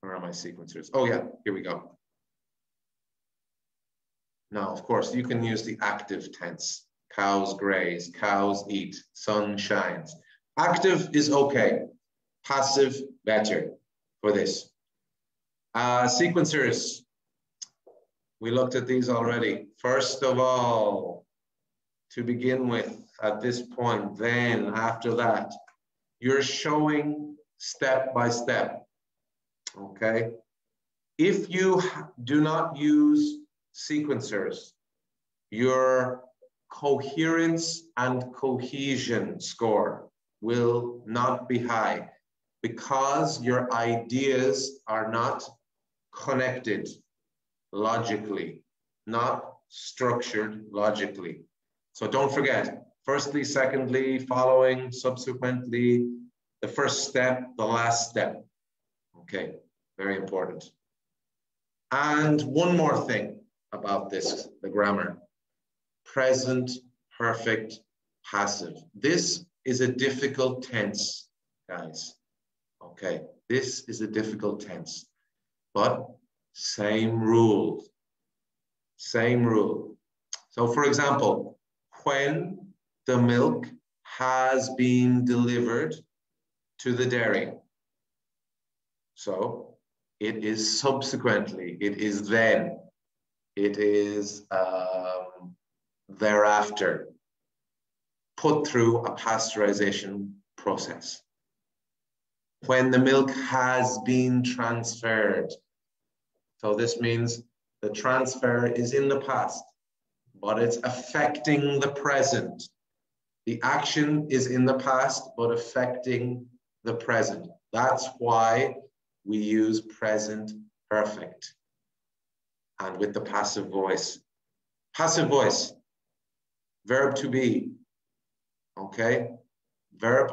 Where are my sequencers? Oh yeah, here we go. Now, of course, you can use the active tense. Cows graze, cows eat, sun shines. Active is okay, passive better for this. Uh, sequencers, we looked at these already. First of all, to begin with, at this point, then after that, you're showing step by step, okay? If you do not use sequencers, your coherence and cohesion score will not be high because your ideas are not connected logically, not structured logically. So don't forget, firstly, secondly, following, subsequently, the first step, the last step. Okay, very important. And one more thing about this, the grammar. Present perfect passive. This is a difficult tense, guys. Okay, this is a difficult tense, but same rule, same rule. So for example, when the milk has been delivered to the dairy. So it is subsequently, it is then, it is um, thereafter, put through a pasteurization process. When the milk has been transferred. So this means the transfer is in the past, but it's affecting the present. The action is in the past, but affecting the present. That's why we use present perfect. And with the passive voice. Passive voice, verb to be, okay? Verb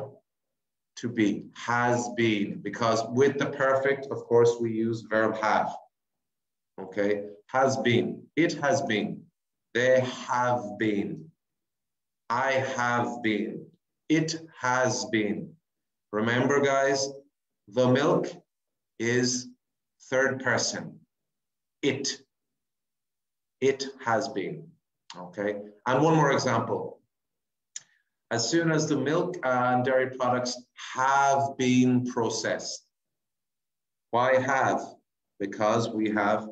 to be, has been, because with the perfect, of course, we use verb have, okay? Has been, it has been, they have been, I have been, it has been. Remember, guys, the milk is third person, it, it has been, okay? And one more example. As soon as the milk and dairy products have been processed. Why have? Because we have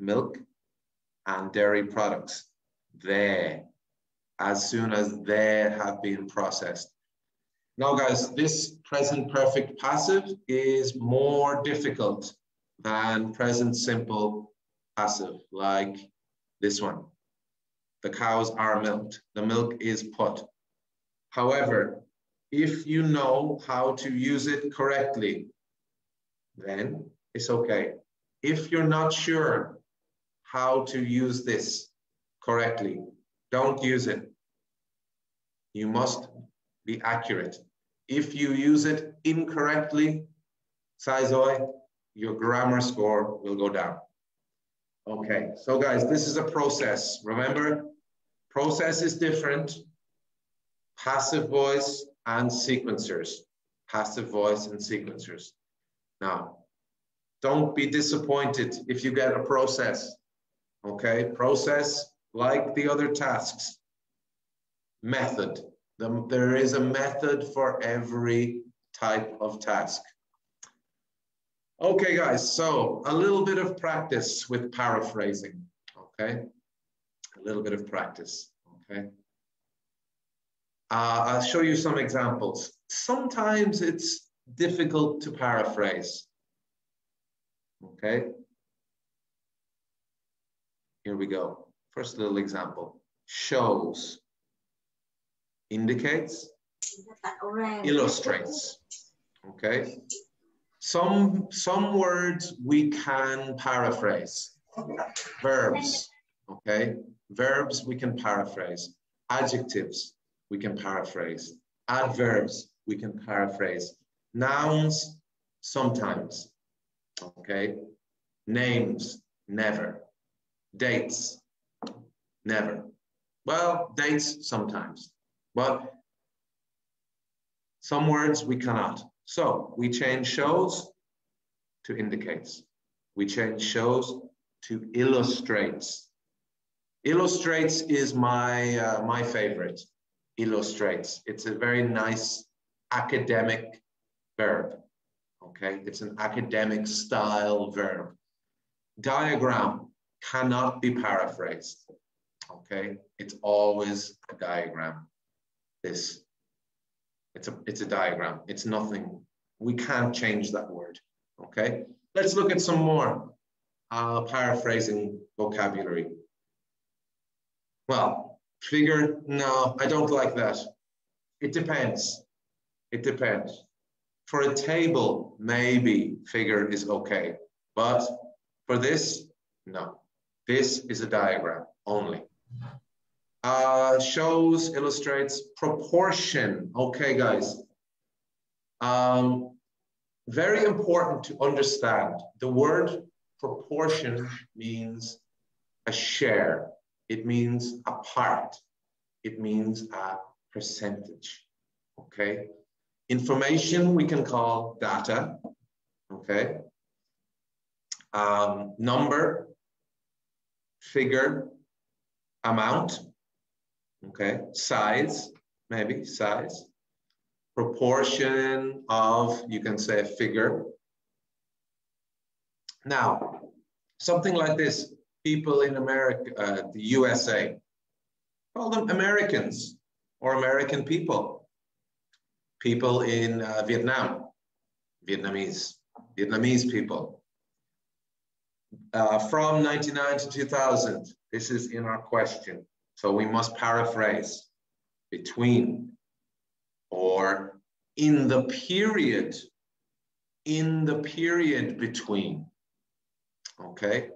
milk and dairy products. They, as soon as they have been processed. Now, guys, this present perfect passive is more difficult than present simple passive, like this one. The cows are milked. The milk is put. However, if you know how to use it correctly, then it's okay. If you're not sure how to use this correctly, don't use it. You must be accurate. If you use it incorrectly, saizoi, your grammar score will go down. Okay, so guys, this is a process. Remember, process is different. Passive voice and sequencers. Passive voice and sequencers. Now, don't be disappointed if you get a process. Okay, process, like the other tasks. Method. The, there is a method for every type of task. Okay, guys, so a little bit of practice with paraphrasing. Okay, a little bit of practice. Okay. Uh, I'll show you some examples. Sometimes it's difficult to paraphrase. Okay. Here we go. First little example. Shows. Indicates. Illustrates. Okay. Some, some words we can paraphrase. Verbs. Okay. Verbs we can paraphrase. Adjectives. We can paraphrase. Adverbs, we can paraphrase. Nouns, sometimes. Okay. Names, never. Dates, never. Well, dates, sometimes. But some words we cannot. So we change shows to indicates. We change shows to illustrates. Illustrates is my, uh, my favorite. Illustrates. It's a very nice academic verb, okay? It's an academic style verb. Diagram cannot be paraphrased, okay? It's always a diagram. This, it's a, it's a diagram. It's nothing. We can't change that word, okay? Let's look at some more uh, paraphrasing vocabulary. Well, figure, no, I don't like that. It depends. It depends. For a table, maybe figure is okay. But for this, no. This is a diagram only. Uh, shows, illustrates, proportion. Okay, guys. Um, very important to understand. The word proportion means a share. It means a part. It means a percentage, okay? Information we can call data, okay? Um, number, figure, amount, okay? Size, maybe size. Proportion of, you can say figure. Now, something like this. People in America, uh, the U S A, call them Americans or American people. People in uh, Vietnam, Vietnamese, Vietnamese people. Uh, from ninety-nine to two thousand, this is in our question. So we must paraphrase between or in the period, in the period between, okay?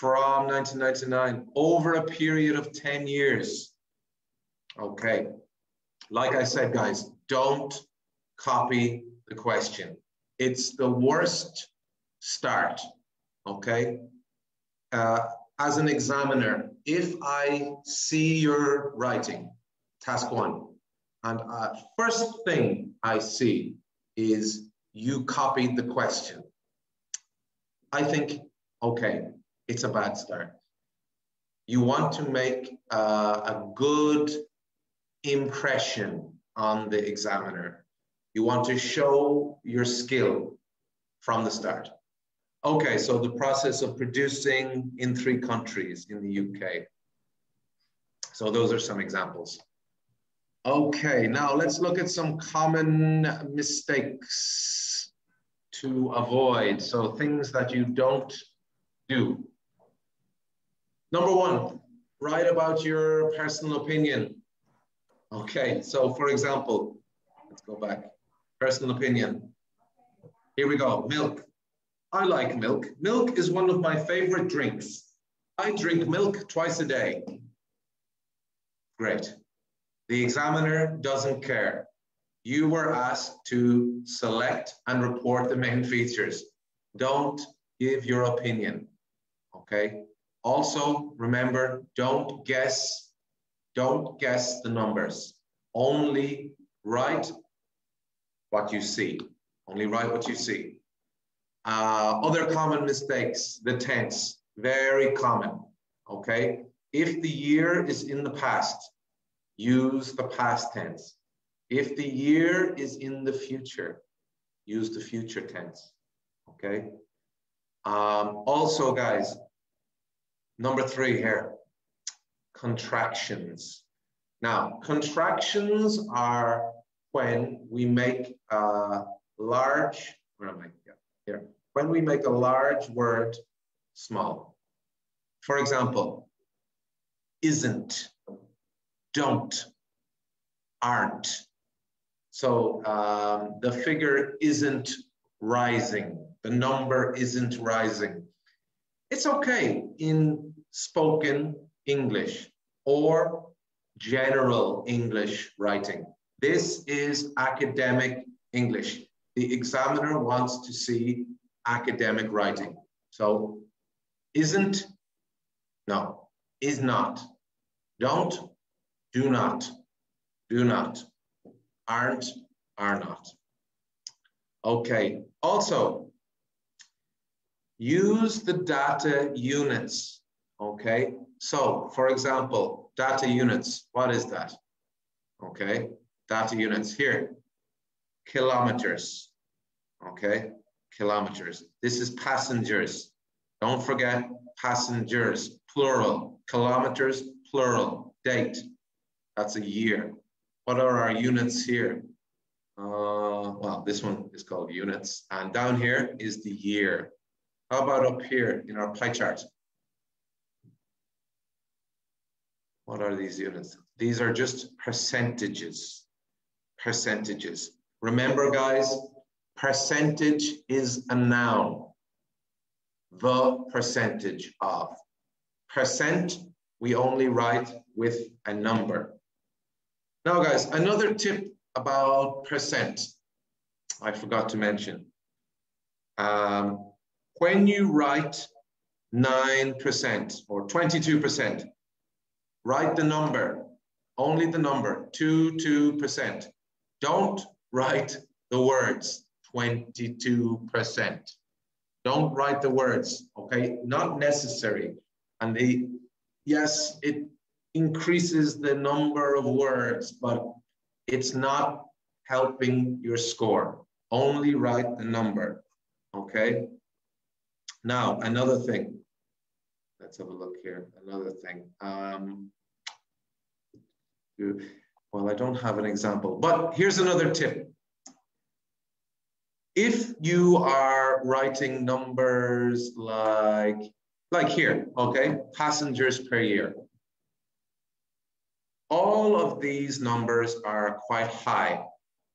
From nineteen ninety-nine, over a period of ten years. Okay, like I said, guys, don't copy the question. It's the worst start, okay? Uh, as an examiner, if I see your writing, task one, and uh, first thing I see is you copied the question, I think, okay, it's a bad start. You want to make uh, a good impression on the examiner. You want to show your skill from the start. Okay, so the process of producing in three countries in the U K. So those are some examples. Okay, now let's look at some common mistakes to avoid. So things that you don't do. Number one, write about your personal opinion. Okay, so for example, let's go back. Personal opinion. Here we go, milk. I like milk. Milk is one of my favorite drinks. I drink milk twice a day. Great. The examiner doesn't care. You were asked to select and report the main features. Don't give your opinion, okay? Also, remember, don't guess, don't guess the numbers. Only write what you see. Only write what you see. Uh, other common mistakes, the tense, very common, okay? If the year is in the past, use the past tense. If the year is in the future, use the future tense, okay? Um, also, guys, number three here, contractions. Now, contractions are when we make a large, where am I? Yeah, here. When we make a large word small. For example, isn't. Don't, aren't. So um, the figure isn't rising. The number isn't rising. It's okay in spoken English or general English writing. This is academic English. The examiner wants to see academic writing. So isn't, no, is not. Don't, do not, do not, aren't, are not. Okay, also, use the data units, okay? So, for example, data units, what is that? Okay, data units here, kilometers, okay, kilometers. This is passengers, don't forget passengers, plural, kilometers, plural, date. That's a year. What are our units here? Uh, well, this one is called units. And down here is the year. How about up here in our pie chart? What are these units? These are just percentages. Percentages. Remember, guys, percentage is a noun. The percentage of. Percent, we only write with a number. Now, guys, another tip about percent I forgot to mention. Um, when you write nine percent or twenty-two percent, write the number, only the number, twenty-two percent. Don't write the words, twenty-two percent. Don't write the words, okay? Not necessary. And the, yes, it increases the number of words, but it's not helping your score. Only write the number, okay? Now, another thing. Let's have a look here, another thing. Um, well, I don't have an example, but here's another tip. If you are writing numbers like, like here, okay? Passengers per year. All of these numbers are quite high,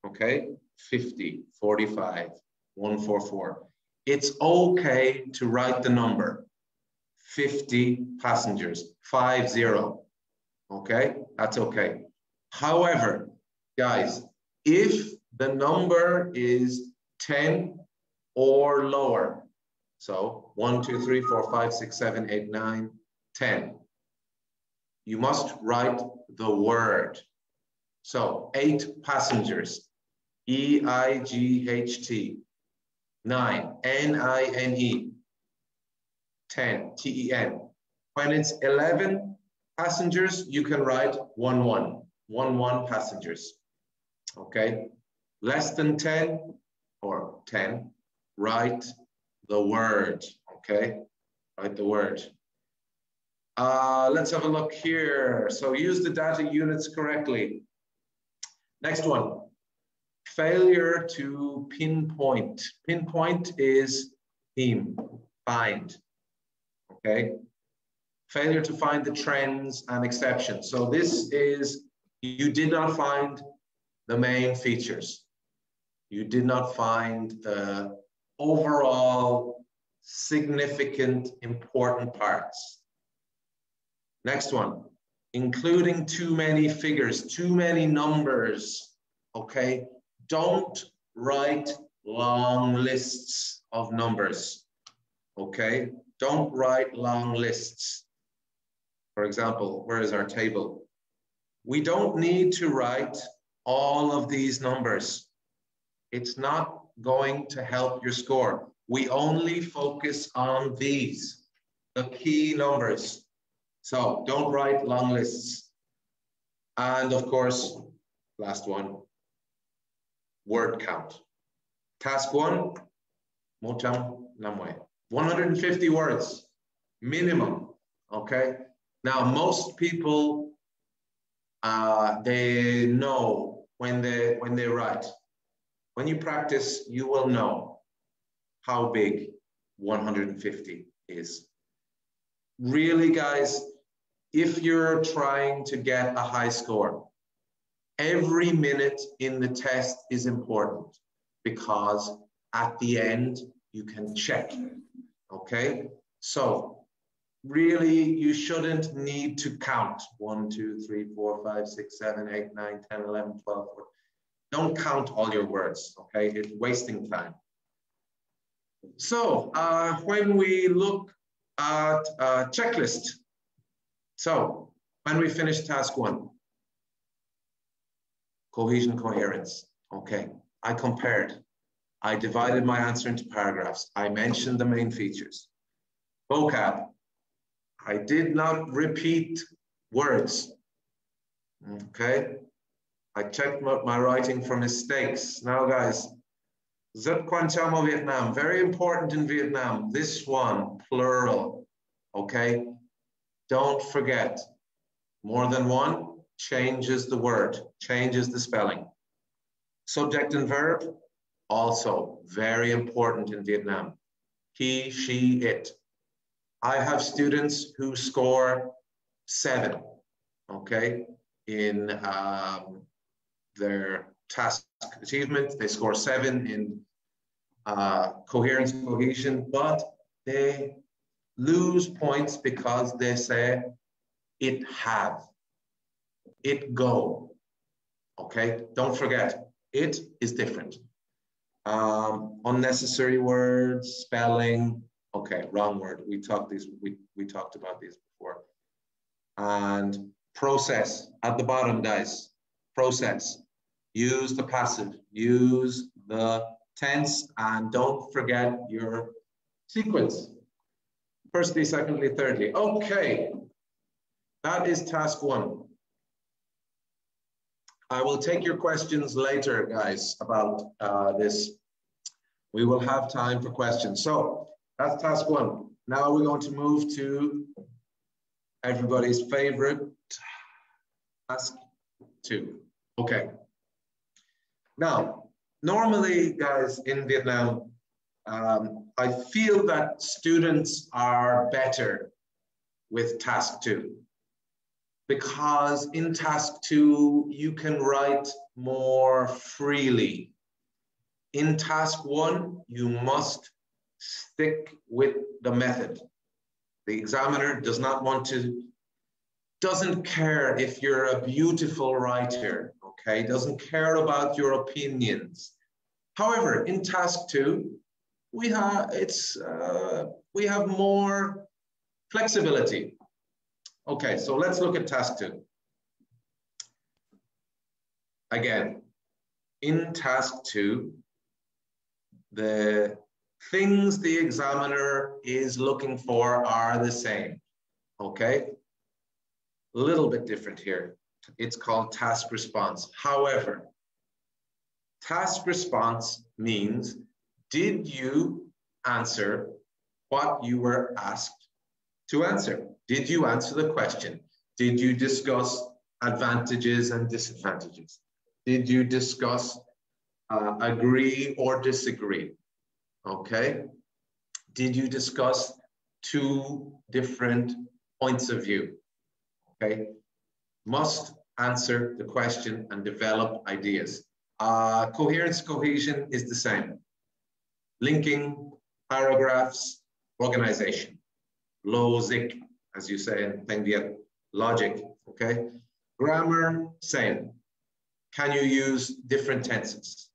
okay? fifty, forty-five, one forty-four. It's okay to write the number fifty passengers, five zero, okay? That's okay. However, guys, if the number is ten or lower. So one, two, three, four, five, six, seven, eight, nine, ten. You must write the word. So eight passengers, E I G H T. Nine, N I N E. ten, T E N. When it's eleven passengers, you can write one, one, one, one passengers. Okay, less than ten or ten, write the word. Okay, write the word. Uh, let's have a look here. So use the data units correctly. Next one, failure to pinpoint. Pinpoint is theme, find, okay? Failure to find the trends and exceptions. So this is, you did not find the main features. You did not find the overall significant, important parts. Next one, including too many figures, too many numbers, okay? Don't write long lists of numbers, okay? Don't write long lists. For example, where is our table? We don't need to write all of these numbers. It's not going to help your score. We only focus on these, the key numbers. So don't write long lists. And of course, last one, word count. Task one, Motam Namwe. one hundred fifty words, minimum, okay? Now, most people, uh, they know when they, when they write. When you practice, you will know how big one hundred fifty is. Really, guys, if you're trying to get a high score, every minute in the test is important because at the end, you can check, okay? So really, you shouldn't need to count. One, two, three, four, five, six, seven, eight, nine, ten, eleven, twelve, fourteen. Don't count all your words, okay? It's wasting time. So uh, when we look at uh, checklist. So when we finish task one, cohesion, coherence, okay? I compared. I divided my answer into paragraphs. I mentioned the main features. Vocab, I did not repeat words, okay? I checked my, my writing for mistakes. Now guys, Zut Quan Chamo Vietnam, very important in Vietnam. This one, plural, okay? Don't forget, more than one changes the word, changes the spelling. Subject and verb, also very important in Vietnam. He, she, it. I have students who score seven, okay? In um, their task achievement, they score seven in uh, coherence, cohesion, but they lose points because they say it have, it go, okay? Don't forget, it is different. Um, unnecessary words, spelling. Okay, wrong word. We talked these. We we talked about these before. And process at the bottom, guys. Process. Use the passive. Use the tense, and don't forget your sequence. Firstly, secondly, thirdly. Okay, that is task one. I will take your questions later, guys, about uh, this. We will have time for questions. So that's task one. Now we're going to move to everybody's favorite task two. Okay. Now, normally, guys, in Vietnam, um, I feel that students are better with task two. Because in task two, you can write more freely. In task one, you must stick with the method. The examiner does not want to, doesn't care if you're a beautiful writer, okay? Doesn't care about your opinions. However, in task two, we have, it's, uh, we have more flexibility. Okay, so let's look at task two. Again, in task two, the things the examiner is looking for are the same, okay? A little bit different here. It's called task response. However, task response means, did you answer what you were asked to answer? Did you answer the question? Did you discuss advantages and disadvantages? Did you discuss uh, agree or disagree? Okay. Did you discuss two different points of view? Okay. Must answer the question and develop ideas. Uh, coherence, cohesion is the same. Linking, paragraphs, organization. Logic, as you say in Pendiat, logic, okay? Grammar, same. Can you use different tenses?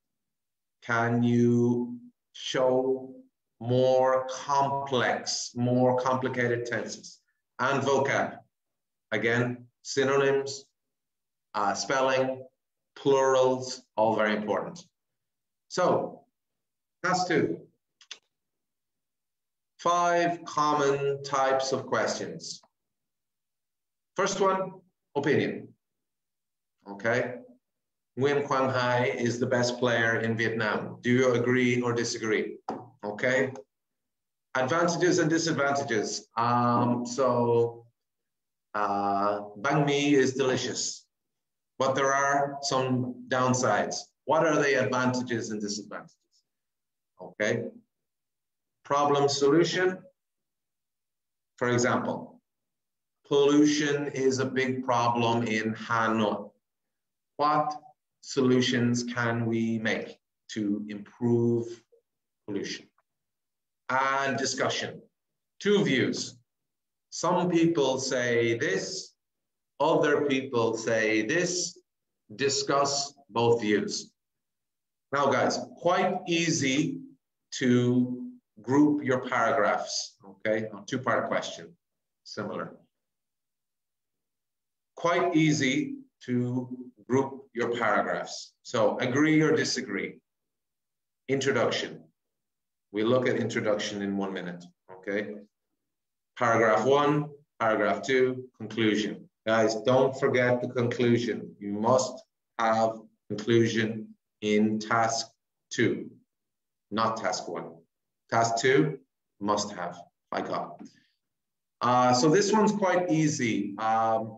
Can you show more complex, more complicated tenses? And vocab, again, synonyms, uh, spelling, plurals, all very important. So, task two. Five common types of questions. First one, opinion, okay? Nguyen Quang Hai is the best player in Vietnam. Do you agree or disagree? Okay. Advantages and disadvantages. Um, so, uh, banh mi is delicious, but there are some downsides. What are the advantages and disadvantages? Okay. Problem solution. For example, pollution is a big problem in Hanoi. What solutions can we make to improve pollution? And discussion, two views. Some people say this, other people say this. Discuss both views. Now guys, quite easy to group your paragraphs, okay? A two-part question, similar. Quite easy to group your paragraphs. So agree or disagree. Introduction. We look at introduction in one minute, okay? Paragraph one, paragraph two, conclusion. Guys, don't forget the conclusion. You must have conclusion in task two, not task one. Task two, must have, I got. Uh, so this one's quite easy. Um,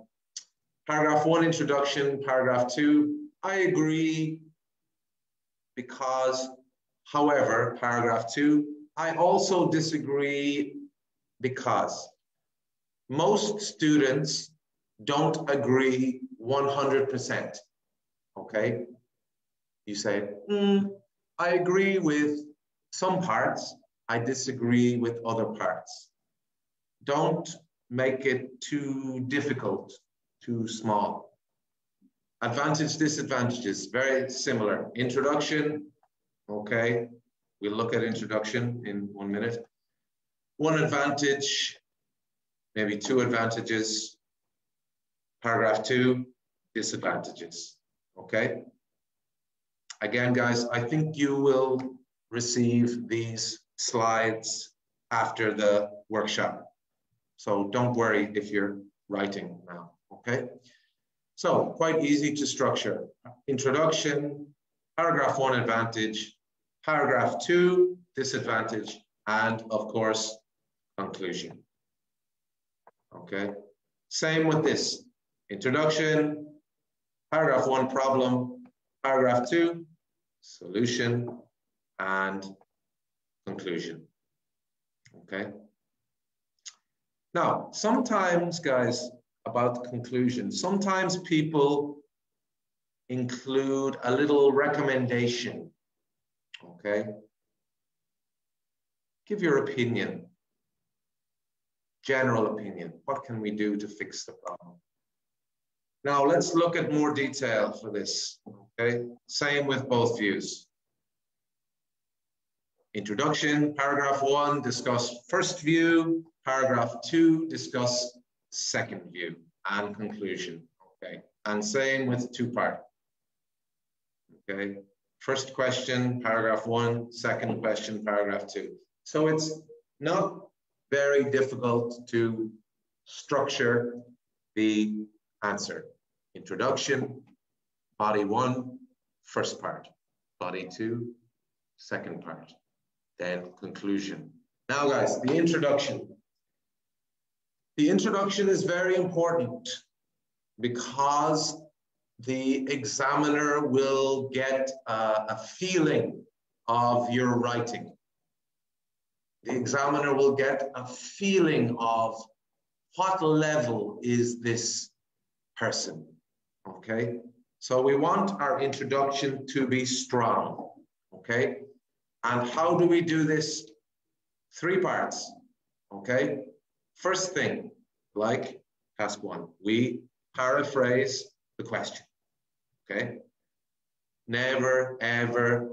Paragraph one, introduction. Paragraph two, I agree because, however, paragraph two, I also disagree because. Most students don't agree one hundred percent, okay? You say, mm, I agree with some parts, I disagree with other parts. Don't make it too difficult. Too small. Advantage, disadvantages, very similar. Introduction, okay. We'll look at introduction in one minute. One advantage, maybe two advantages. Paragraph two, disadvantages, okay. Again, guys, I think you will receive these slides after the workshop. So don't worry if you're writing now. Okay, so quite easy to structure. Introduction, paragraph one advantage, paragraph two disadvantage, and of course, conclusion. Okay, same with this. Introduction, paragraph one problem, paragraph two solution, and conclusion. Okay, now sometimes, guys, about conclusion. Sometimes people include a little recommendation, okay? Give your opinion, general opinion. What can we do to fix the problem? Now let's look at more detail for this, okay? Same with both views. Introduction, paragraph one, discuss first view, paragraph two, discuss second view and conclusion, okay? And same with two-part, okay? First question, paragraph one, second question, paragraph two. So it's not very difficult to structure the answer. Introduction, body one, first part, body two, second part, then conclusion. Now guys, the introduction. The introduction is very important because the examiner will get a, a feeling of your writing. The examiner will get a feeling of what level is this person, okay? So we want our introduction to be strong, okay? And how do we do this? Three parts, okay? First thing, like task one, we paraphrase the question, okay? Never, ever,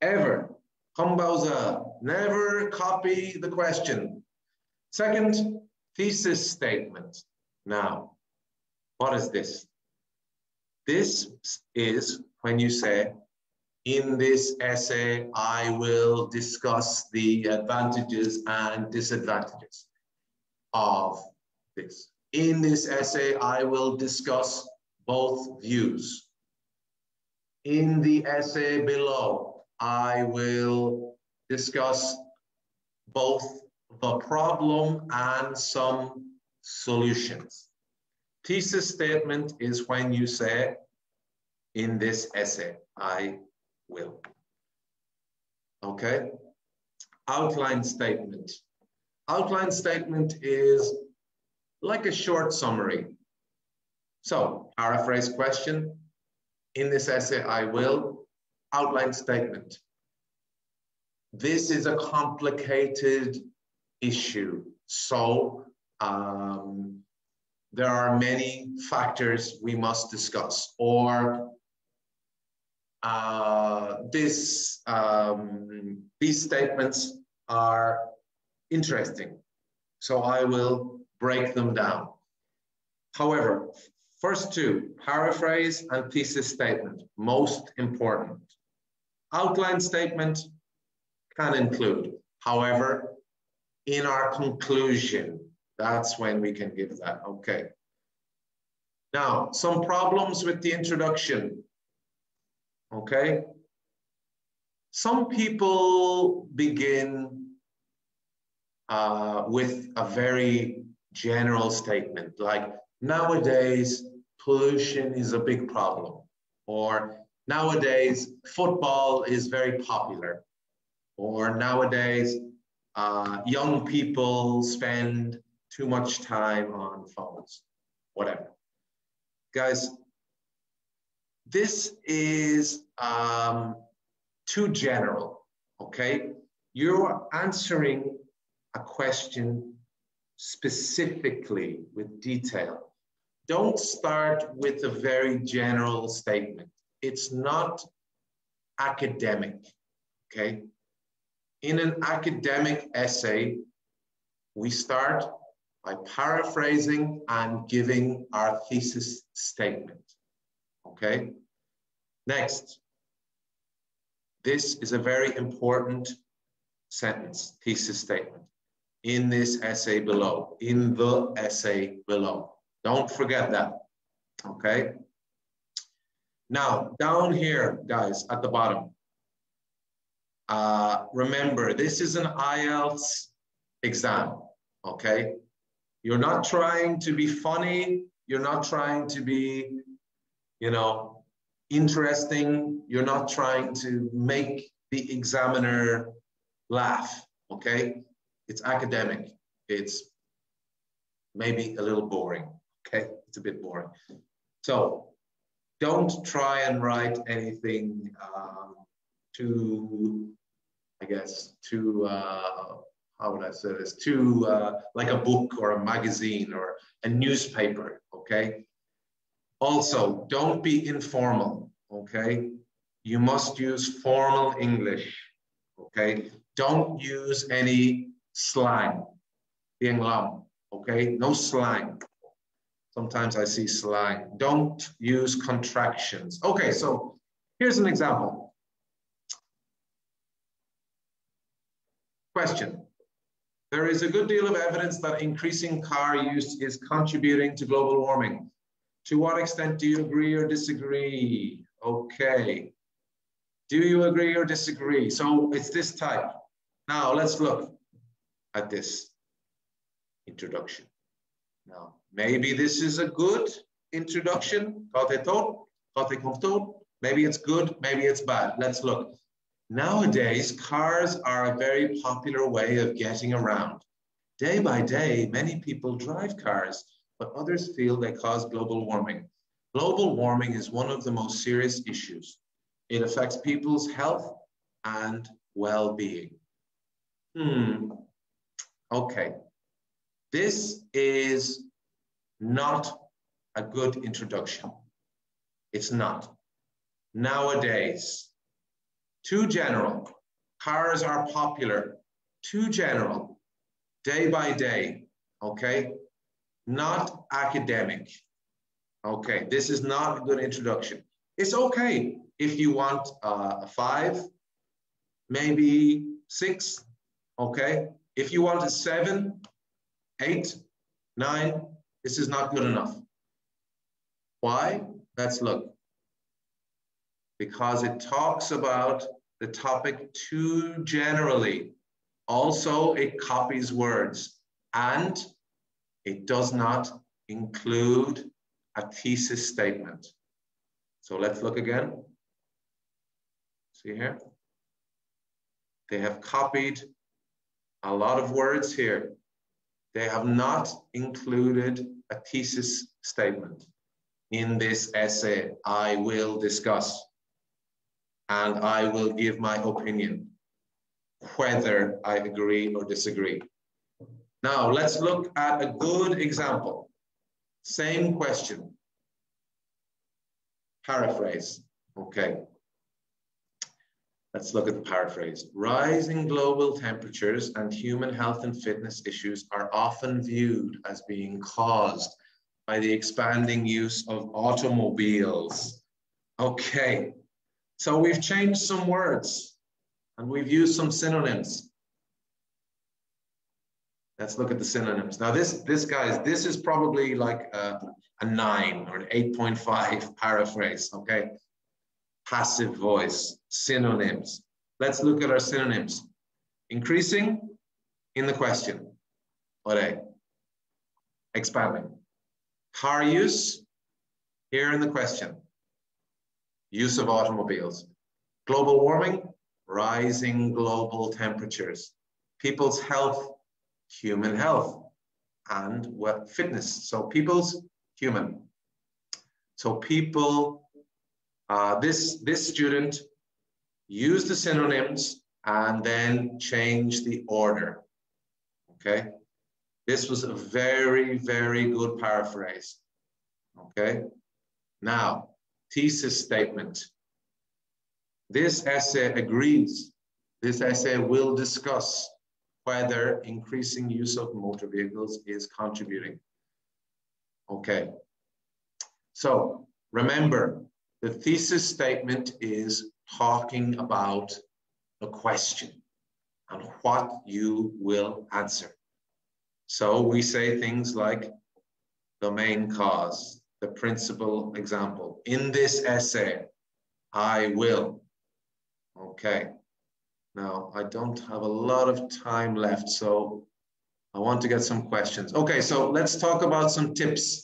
ever, Kombauza, never copy the question. Second, thesis statement. Now, what is this? This is when you say, in this essay, I will discuss the advantages and disadvantages of this. In this essay, I will discuss both views. In the essay below, I will discuss both the problem and some solutions. Thesis statement is when you say, in this essay, I will. Okay? Outline statement. Outline statement is like a short summary. So, paraphrase question, in this essay, I will. Outline statement. This is a complicated issue. So, um, there are many factors we must discuss, or uh, this, um, these statements are interesting. So I will break them down. However, first two, paraphrase and thesis statement, most important. Outline statement can include, however, in our conclusion, that's when we can give that, okay. Now, some problems with the introduction, okay. Some people begin uh, with a very general statement, like nowadays, pollution is a big problem, or nowadays, football is very popular, or nowadays, Uh, young people spend too much time on phones, whatever. Guys, this is um, too general, okay? You're answering a question specifically with detail. Don't start with a very general statement. It's not academic, okay? In an academic essay, we start by paraphrasing and giving our thesis statement, okay? Next, this is a very important sentence, thesis statement. In this essay below, in the essay below. Don't forget that, okay? Now, down here, guys, at the bottom, Uh, remember, this is an I E L T S exam, okay? You're not trying to be funny. You're not trying to be, you know, interesting. You're not trying to make the examiner laugh, okay? It's academic. It's maybe a little boring, okay? It's a bit boring. So don't try and write anything um, too, I guess, too, uh, how would I say this, too, uh, like a book or a magazine or a newspaper, okay? Also, don't be informal, okay? You must use formal English, okay? Don't use any slang, being long, okay? No slang. Sometimes I see slang. Don't use contractions. Okay, so here's an example. Question. There is a good deal of evidence that increasing car use is contributing to global warming. To what extent do you agree or disagree? Okay. Do you agree or disagree? So it's this type. Now let's look at this introduction. Now, maybe this is a good introduction. Maybe it's good, maybe it's bad. Let's look. Nowadays, cars are a very popular way of getting around. Day by day, many people drive cars, but others feel they cause global warming. Global warming is one of the most serious issues. It affects people's health and well-being. Hmm, okay. This is not a good introduction. It's not. Nowadays, too general. Cars are popular. Too general. Day by day, okay? Not academic. Okay, this is not a good introduction. It's okay if you want uh, a five, maybe six, okay? If you want a seven, eight, nine, this is not good enough. Why? Let's look. Because it talks about the topic too generally. Also, it copies words and it does not include a thesis statement. So let's look again. See here? They have copied a lot of words here. They have not included a thesis statement. In this essay, I will discuss and I will give my opinion, whether I agree or disagree. Now, let's look at a good example. Same question. Paraphrase, okay. Let's look at the paraphrase. Rising global temperatures and human health and fitness issues are often viewed as being caused by the expanding use of automobiles. Okay, so we've changed some words and we've used some synonyms. Let's look at the synonyms. Now this, this guys, this is probably like a, a nine or an eight point five paraphrase, okay? Passive voice, synonyms. Let's look at our synonyms. Increasing in the question. Ore. Expanding. Car use here in the question. Use of automobiles. Global warming. Rising global temperatures. People's health. Human health. And what? Fitness. So people's human. So people. Uh, this, this student used the synonyms and then changed the order, okay? This was a very, very good paraphrase, okay? Now, thesis statement. This essay agrees. This essay will discuss whether increasing use of motor vehicles is contributing. Okay, so remember, the thesis statement is talking about a question and what you will answer. So we say things like the main cause, the principal example. In this essay, I will. Okay. Now, I don't have a lot of time left, so I want to get some questions. Okay, so let's talk about some tips.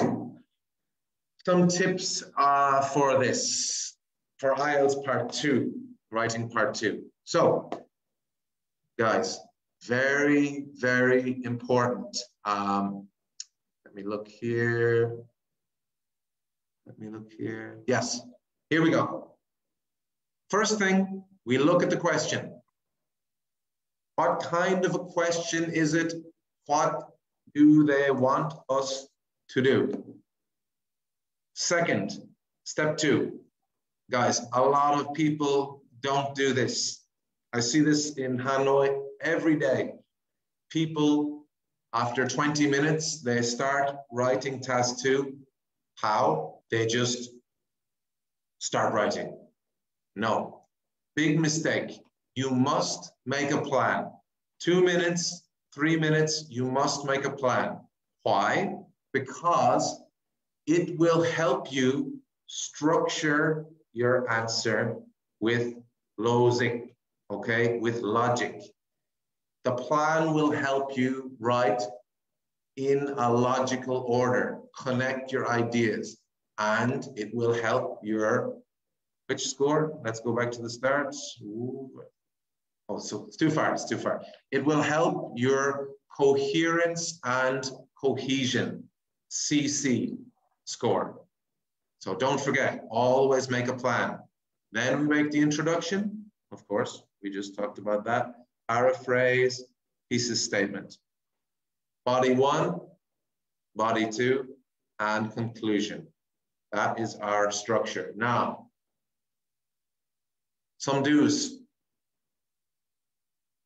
Some tips uh, for this, for I E L T S part two, writing part two. So, guys, very, very important. Um, let me look here. Let me look here. Yes, here we go. First thing, we look at the question. What kind of a question is it? What do they want us to do? Second, step two. Guys, a lot of people don't do this. I see this in Hanoi every day. People, after twenty minutes, they start writing task two. How? They just start writing. No, big mistake. You must make a plan. Two minutes, three minutes, you must make a plan. Why? Because it will help you structure your answer with logic, okay? With logic. The plan will help you write in a logical order, connect your ideas, and it will help your, which score? Let's go back to the start. Ooh. Oh, so it's too far, it's too far. It will help your coherence and cohesion, C C score. So don't forget, always make a plan. Then we make the introduction. Of course, we just talked about that. Paraphrase, thesis statement. Body one, body two, and conclusion. That is our structure. Now, some do's.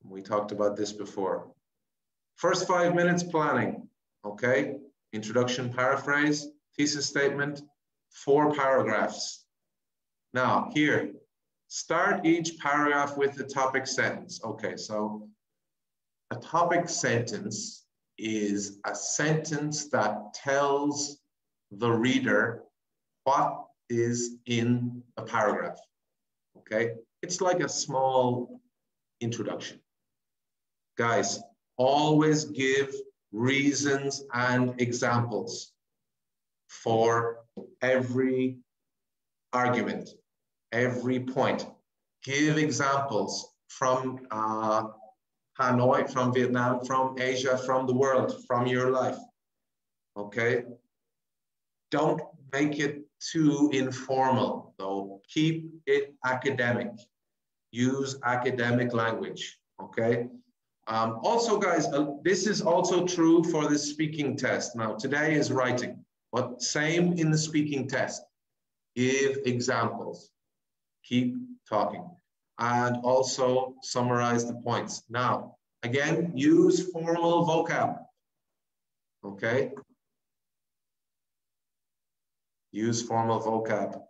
We talked about this before. First five minutes planning, okay? Introduction, paraphrase, thesis statement, four paragraphs. Now here, start each paragraph with the topic sentence. Okay, so a topic sentence is a sentence that tells the reader what is in a paragraph, okay? It's like a small introduction. Guys, always give reasons and examples for every argument, every point. Give examples from uh, Hanoi, from Vietnam, from Asia, from the world, from your life, okay? Don't make it too informal, though. Keep it academic. Use academic language, okay? Um, also, guys, uh, this is also true for the speaking test. Now, today is writing, but same in the speaking test. Give examples. Keep talking. And also summarize the points. Now, again, use formal vocab. Okay? Use formal vocab.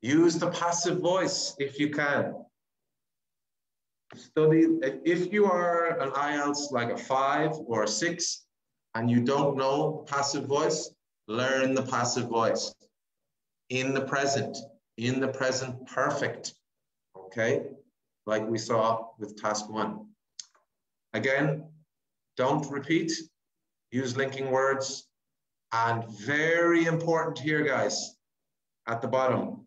Use the passive voice if you can. Study, if you are an I E L T S like a five or a six and you don't know passive voice, learn the passive voice in the present, in the present perfect, okay? Like we saw with task one. Again, don't repeat, use linking words, and very important here, guys, at the bottom,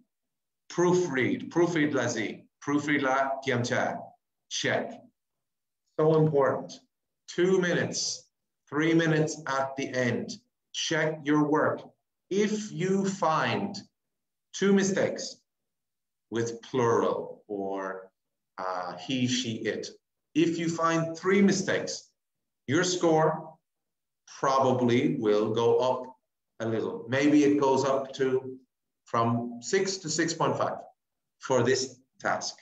proofread, proofread la zi, proofread la kiamcha. Check. So important. Two minutes, three minutes at the end. Check your work. If you find two mistakes with plural or uh, he, she, it, if you find three mistakes, your score probably will go up a little. Maybe it goes up to from six to six point five for this task,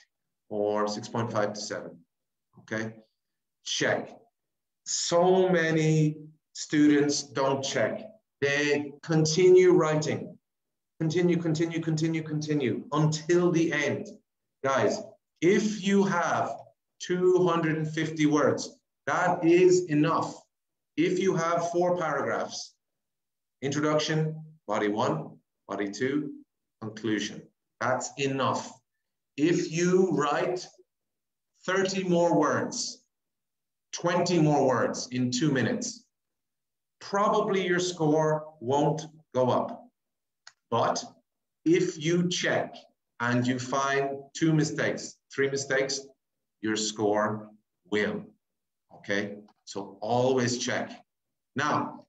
or six point five to seven, okay? Check. So many students don't check. They continue writing. Continue, continue, continue, continue until the end. Guys, if you have two hundred fifty words, that is enough. If you have four paragraphs, introduction, body one, body two, conclusion, that's enough. If you write thirty more words, twenty more words in two minutes, probably your score won't go up. But if you check and you find two mistakes, three mistakes, your score will, okay? So always check. Now,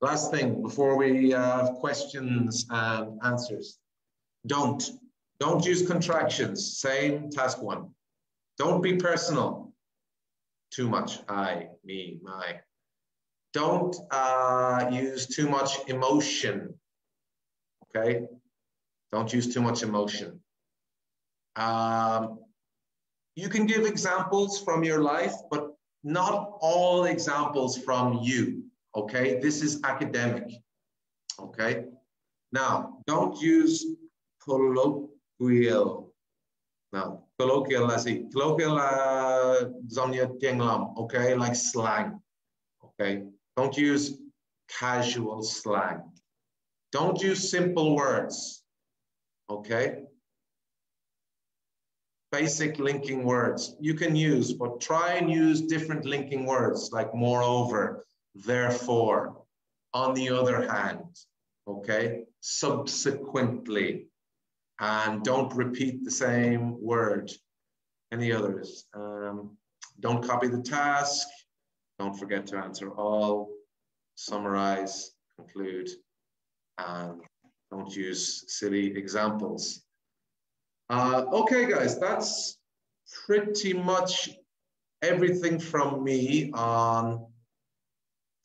last thing before we have questions and answers, don't. Don't use contractions, same task one. Don't be personal too much. I, me, my. Don't uh, use too much emotion okay? Don't use too much emotion. Um, you can give examples from your life, but not all examples from you, okay? This is academic, okay? Now, don't use colloquial. Now, colloquial, let's see. Colloquial, uh, okay, like slang, okay? Don't use casual slang. Don't use simple words, okay? Basic linking words you can use, but try and use different linking words like moreover, therefore, on the other hand, okay? Subsequently, and don't repeat the same word. Any others? Um, don't copy the task. Don't forget to answer all. Summarize, conclude, and don't use silly examples. Uh, okay, guys, that's pretty much everything from me on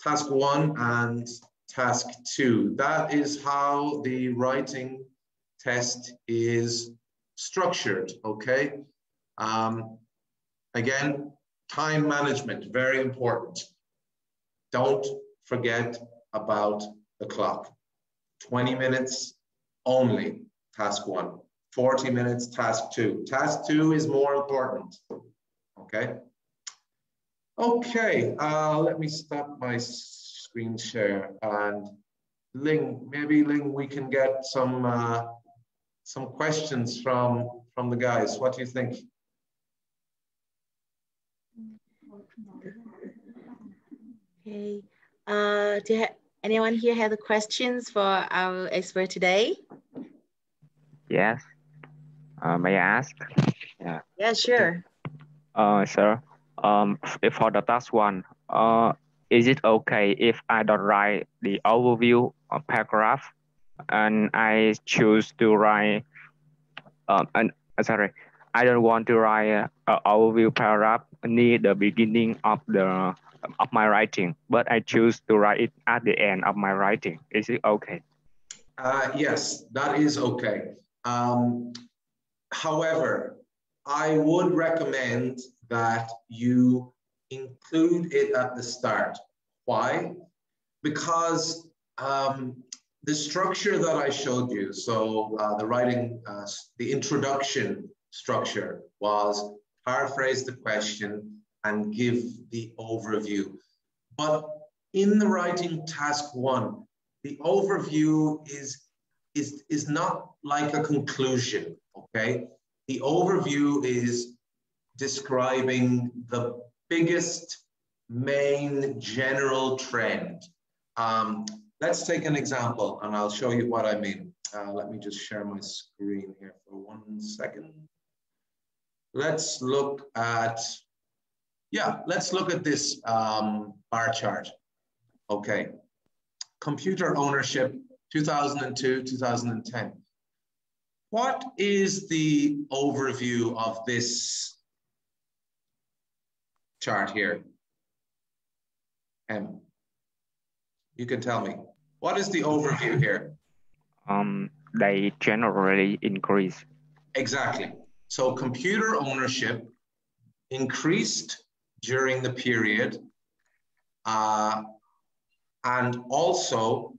task one and task two. That is how the writing test is structured, okay? Um, again, time management, very important. Don't forget about the clock. twenty minutes only, task one. forty minutes, task two. Task two is more important, okay? Okay, uh, let me stop my screen share and Ling, maybe Ling, we can get some uh, some questions from, from the guys. What do you think? Okay, uh, do you have, anyone here have the questions for our expert today? Yes. Uh, may I ask? Yeah. Yeah, sure. Uh, sure. Um, for the task one, uh, is it okay if I don't write the overview paragraph, and I choose to write? Um, and sorry, I don't want to write an overview paragraph near the beginning of the of my writing, but I choose to write it at the end of my writing. Is it okay? Uh, yes, that is okay. Um, however, I would recommend that you include it at the start. Why? Because um, the structure that I showed you, so uh, the writing, uh, the introduction structure was paraphrase the question and give the overview. But in the writing task one, the overview is, is, is not like a conclusion, okay? The overview is describing the biggest main general trend. Um, let's take an example and I'll show you what I mean. Uh, let me just share my screen here for one second. Let's look at, yeah, let's look at this um, bar chart, okay. Computer ownership, two thousand two to two thousand ten. What is the overview of this chart here? Em, you can tell me. What is the overview here? Um, they generally increase. Exactly. So computer ownership increased during the period. Uh, And also,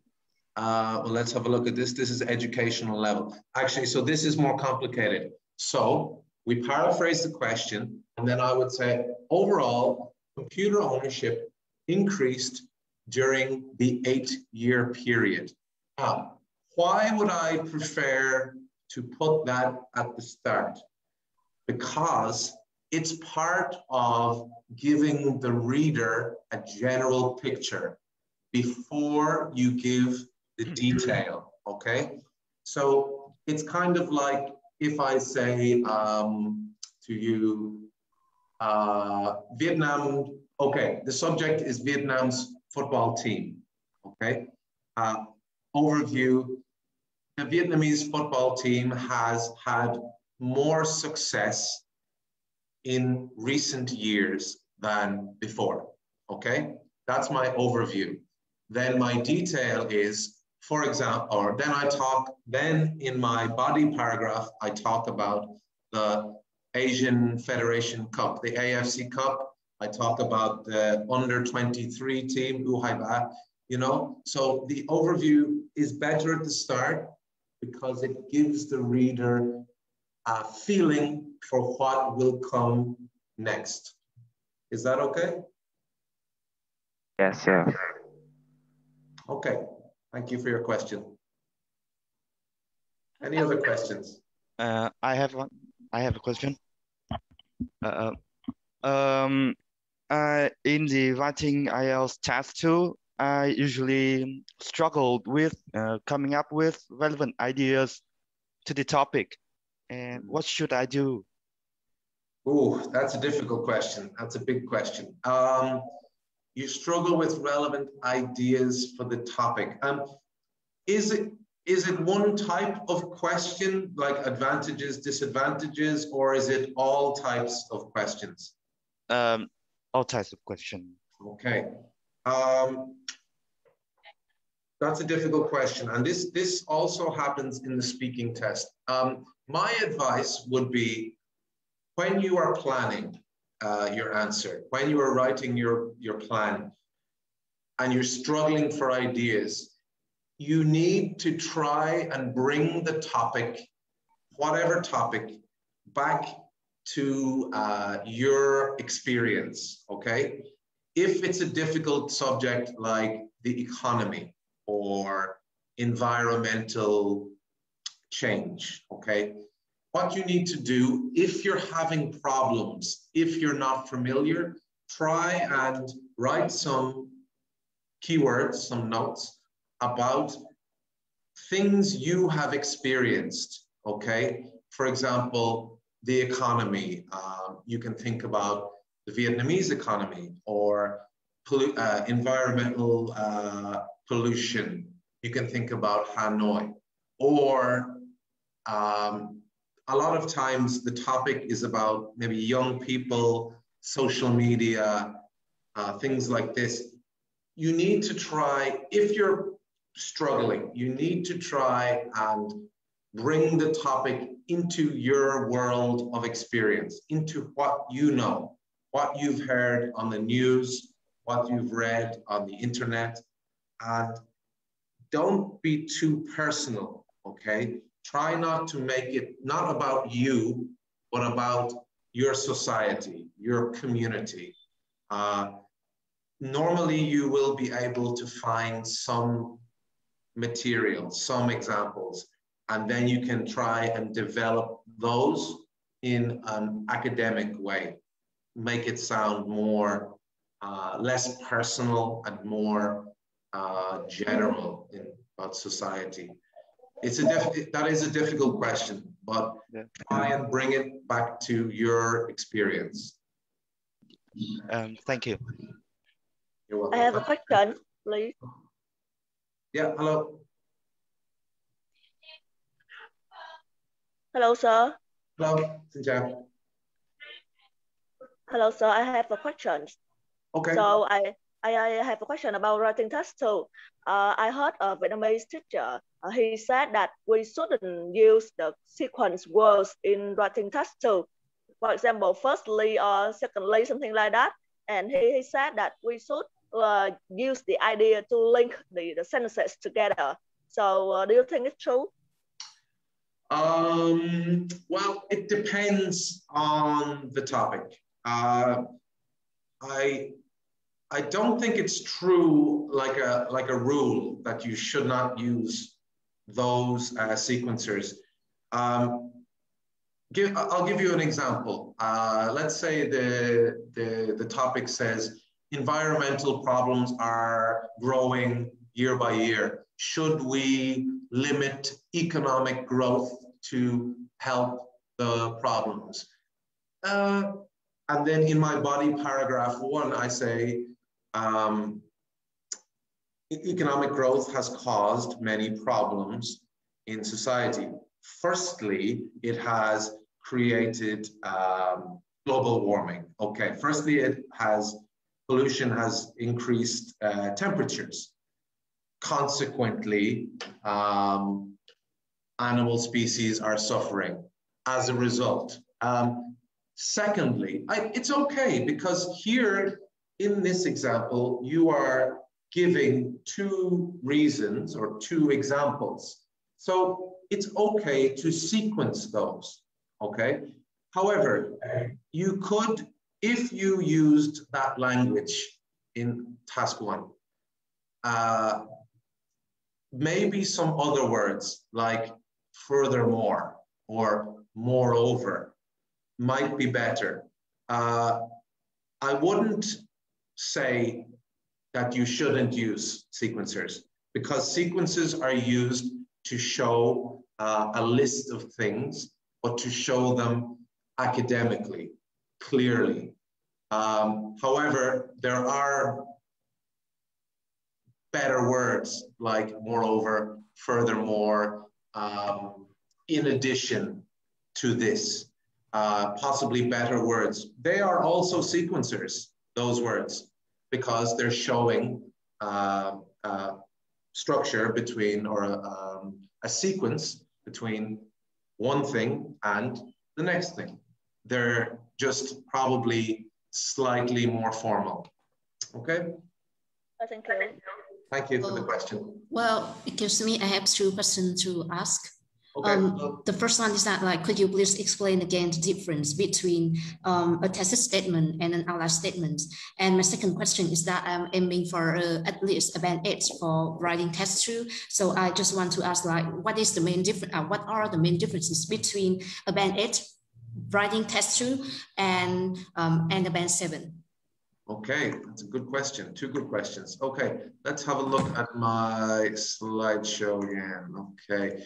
uh, well, let's have a look at this. This is educational level. Actually, so this is more complicated. So we paraphrase the question, and then I would say, overall, computer ownership increased during the eight-year period. Now, why would I prefer to put that at the start? Because it's part of giving the reader a general picture before you give the detail, okay? So it's kind of like if I say um, to you, uh, Vietnam, okay, the subject is Vietnam's football team, okay? Uh, overview, the Vietnamese football team has had more success in recent years than before, okay? That's my overview. Then my detail is For example, or then I talk, then in my body paragraph, I talk about the Asian Federation Cup, the A F C Cup. I talk about the under twenty-three team, Uhaiba, you know? So the overview is better at the start because it gives the reader a feeling for what will come next. Is that okay? Yes, sir. Okay, thank you for your question. Any other questions? Uh, I have one. I have a question. Uh, um, uh, in the writing I E L T S test two, I usually struggled with uh, coming up with relevant ideas to the topic. And what should I do? Oh, that's a difficult question. That's a big question. Um, you struggle with relevant ideas for the topic. Um, is it? Is it one type of question, like advantages, disadvantages, or is it all types of questions? Um, all types of questions. Okay. Um, that's a difficult question. And this, this also happens in the speaking test. Um, my advice would be, when you are planning uh, your answer, when you are writing your, your plan, and you're struggling for ideas, you need to try and bring the topic, whatever topic, back to uh, your experience, okay? If it's a difficult subject like the economy or environmental change, okay? What you need to do, if you're having problems, if you're not familiar, try and write some keywords, some notes, about things you have experienced, okay? For example, the economy. Um, you can think about the Vietnamese economy or pollu uh, environmental uh, pollution. You can think about Hanoi. Or um, a lot of times the topic is about maybe young people, social media, uh, things like this. You need to try, if you're struggling, you need to try and bring the topic into your world of experience, into what you know, what you've heard on the news, what you've read on the internet, and don't be too personal, okay? Try not to make it not about you, but about your society, your community. Uh, normally you will be able to find some material, some examples, and then you can try and develop those in an academic way. Make it sound more, uh, less personal and more uh, general in, about society. It's a def that is a difficult question, but yeah. Try and bring it back to your experience. Um, thank you. You're welcome. I have a question, please. Yeah, hello. Hello, sir. Hello, xin chào. Hello, sir. I have a question. Okay. So I, I, I have a question about writing test too. Uh, I heard a Vietnamese teacher. Uh, he said that we shouldn't use the sequence words in writing test too. For example, firstly or secondly, something like that. And he, he said that we should Uh, use the idea to link the, the sentences together. So uh, do you think it's true? Um, well, it depends on the topic. Uh, I, I don't think it's true like a, like a rule that you should not use those uh, sequencers. Um, give, I'll give you an example. Uh, let's say the, the, the topic says, environmental problems are growing year by year. Should we limit economic growth to help the problems? Uh, and then in my body paragraph one, I say, um, economic growth has caused many problems in society. Firstly, it has created um, global warming. Okay, firstly, it has pollution has increased uh, temperatures. Consequently, um, animal species are suffering as a result. Um, secondly, I, it's okay, because here in this example, you are giving two reasons or two examples. So it's okay to sequence those, okay? However, you could, if you used that language in task one, uh, maybe some other words like furthermore or moreover might be better. Uh, I wouldn't say that you shouldn't use sequencers, because sequences are used to show uh, a list of things, but to show them academically, clearly. Um, however, there are better words like moreover, furthermore, um, in addition to this, uh, possibly better words. They are also sequencers, those words, because they're showing uh, uh, structure between, or a, um, a sequence between one thing and the next thing. They're just probably slightly more formal. Okay? I think I Thank you for the question. Well, it gives to me, I have two questions to ask. Okay. Um, the first one is that, like, could you please explain again the difference between um, a tested statement and an outline statement? And my second question is that I'm aiming for uh, at least a band eight for writing test two. So I just want to ask, like, what is the main difference? Uh, what are the main differences between a band eight writing test two and um, and a band seven? Okay, that's a good question. Two good questions. Okay, let's have a look at my slideshow again. Okay.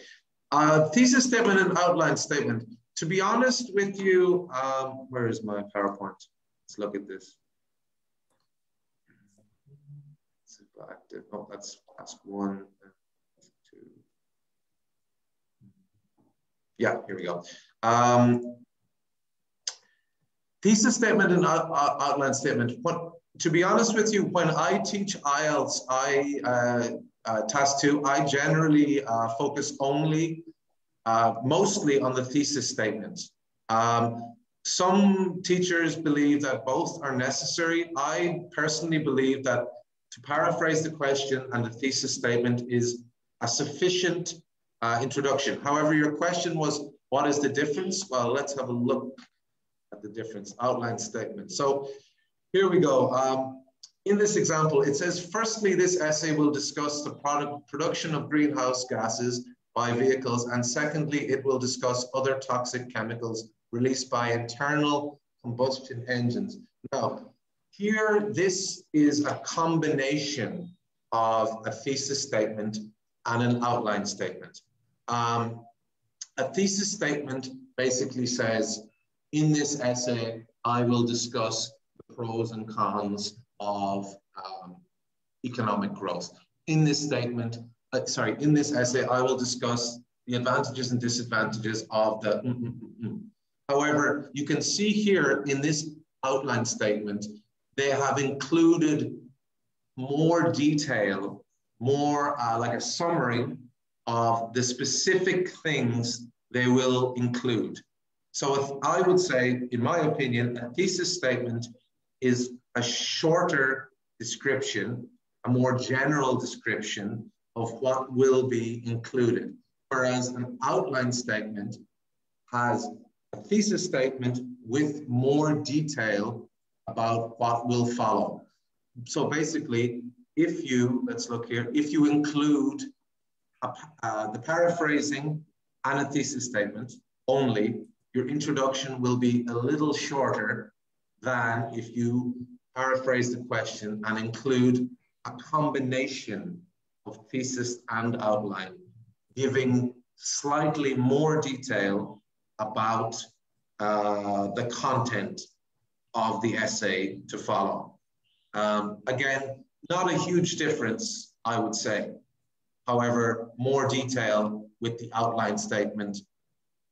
Uh, thesis statement and outline statement. To be honest with you, um, where is my PowerPoint? Let's look at this. Super active. Oh, that's, that's one, two. Yeah, here we go. Um, thesis statement and out, out, outline statement. What, to be honest with you, when I teach I E L T S, I uh, Uh, task two, I generally uh, focus only, uh, mostly on the thesis statement. Um, some teachers believe that both are necessary. I personally believe that to paraphrase the question and the thesis statement is a sufficient uh, introduction. However, your question was, what is the difference? Well, let's have a look at the difference, outline statement. So here we go. Um, In this example, it says, firstly, this essay will discuss the product production of greenhouse gases by vehicles, and secondly, it will discuss other toxic chemicals released by internal combustion engines. Now, here, this is a combination of a thesis statement and an outline statement. Um, a thesis statement basically says, in this essay, I will discuss the pros and cons of um, economic growth. In this statement, uh, sorry, in this essay, I will discuss the advantages and disadvantages of the mm, mm, mm, mm. However, you can see here in this outline statement, they have included more detail, more uh, like a summary of the specific things they will include. So if I would say, in my opinion, a thesis statement is a shorter description, a more general description of what will be included. Whereas an outline statement has a thesis statement with more detail about what will follow. So basically, if you, let's look here, if you include a, uh, the paraphrasing and a thesis statement only, your introduction will be a little shorter than if you paraphrase the question and include a combination of thesis and outline, giving slightly more detail about uh, the content of the essay to follow. Um, again, not a huge difference, I would say. However, more detail with the outline statement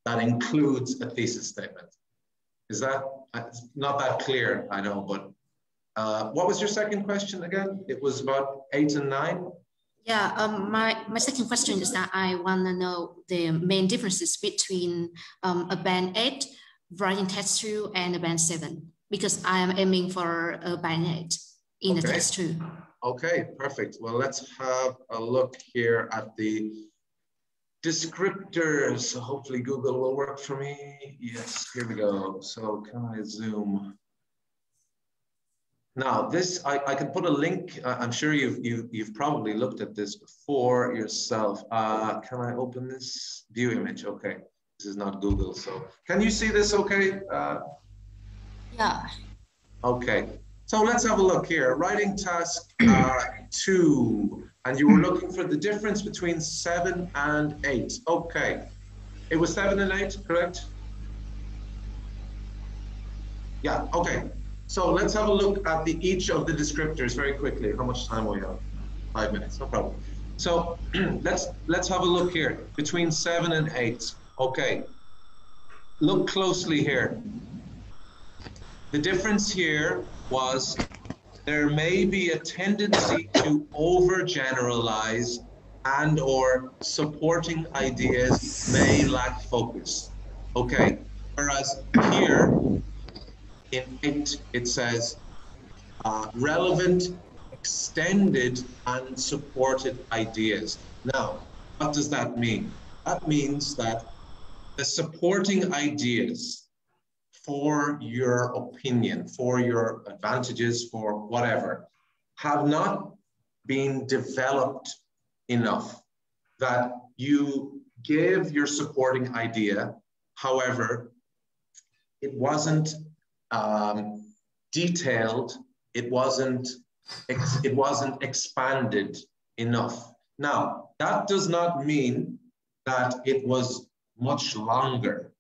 that includes a thesis statement. Is that, it's not that clear, I know, but Uh, what was your second question again? It was about eight and nine? Yeah, um, my, my second question is that I want to know the main differences between um, a band eight writing test two and a band seven, because I am aiming for a band eight in okay. the test two. Okay, perfect. Well, let's have a look here at the descriptors. So hopefully Google will work for me. Yes, here we go. So can I zoom? Now this, I, I can put a link. Uh, I'm sure you've, you, you've probably looked at this before yourself. Uh, can I open this view image? Okay, this is not Google. So can you see this okay? Uh, yeah. Okay, so let's have a look here. Writing task uh, two, and you were looking for the difference between seven and eight. Okay, it was seven and eight, correct? Yeah, okay. So let's have a look at the, each of the descriptors very quickly. How much time we have? Five minutes, no problem. So let's, let's have a look here between seven and eight. Okay, look closely here. The difference here was there may be a tendency to overgeneralize and or supporting ideas may lack focus. Okay, whereas here, in it, it says uh, relevant, extended, and supported ideas. Now, what does that mean? That means that the supporting ideas for your opinion, for your advantages, for whatever, have not been developed enough. That you gave your supporting idea, however, it wasn't Um, detailed, it wasn't, it wasn't expanded enough. Now, that does not mean that it was much longer.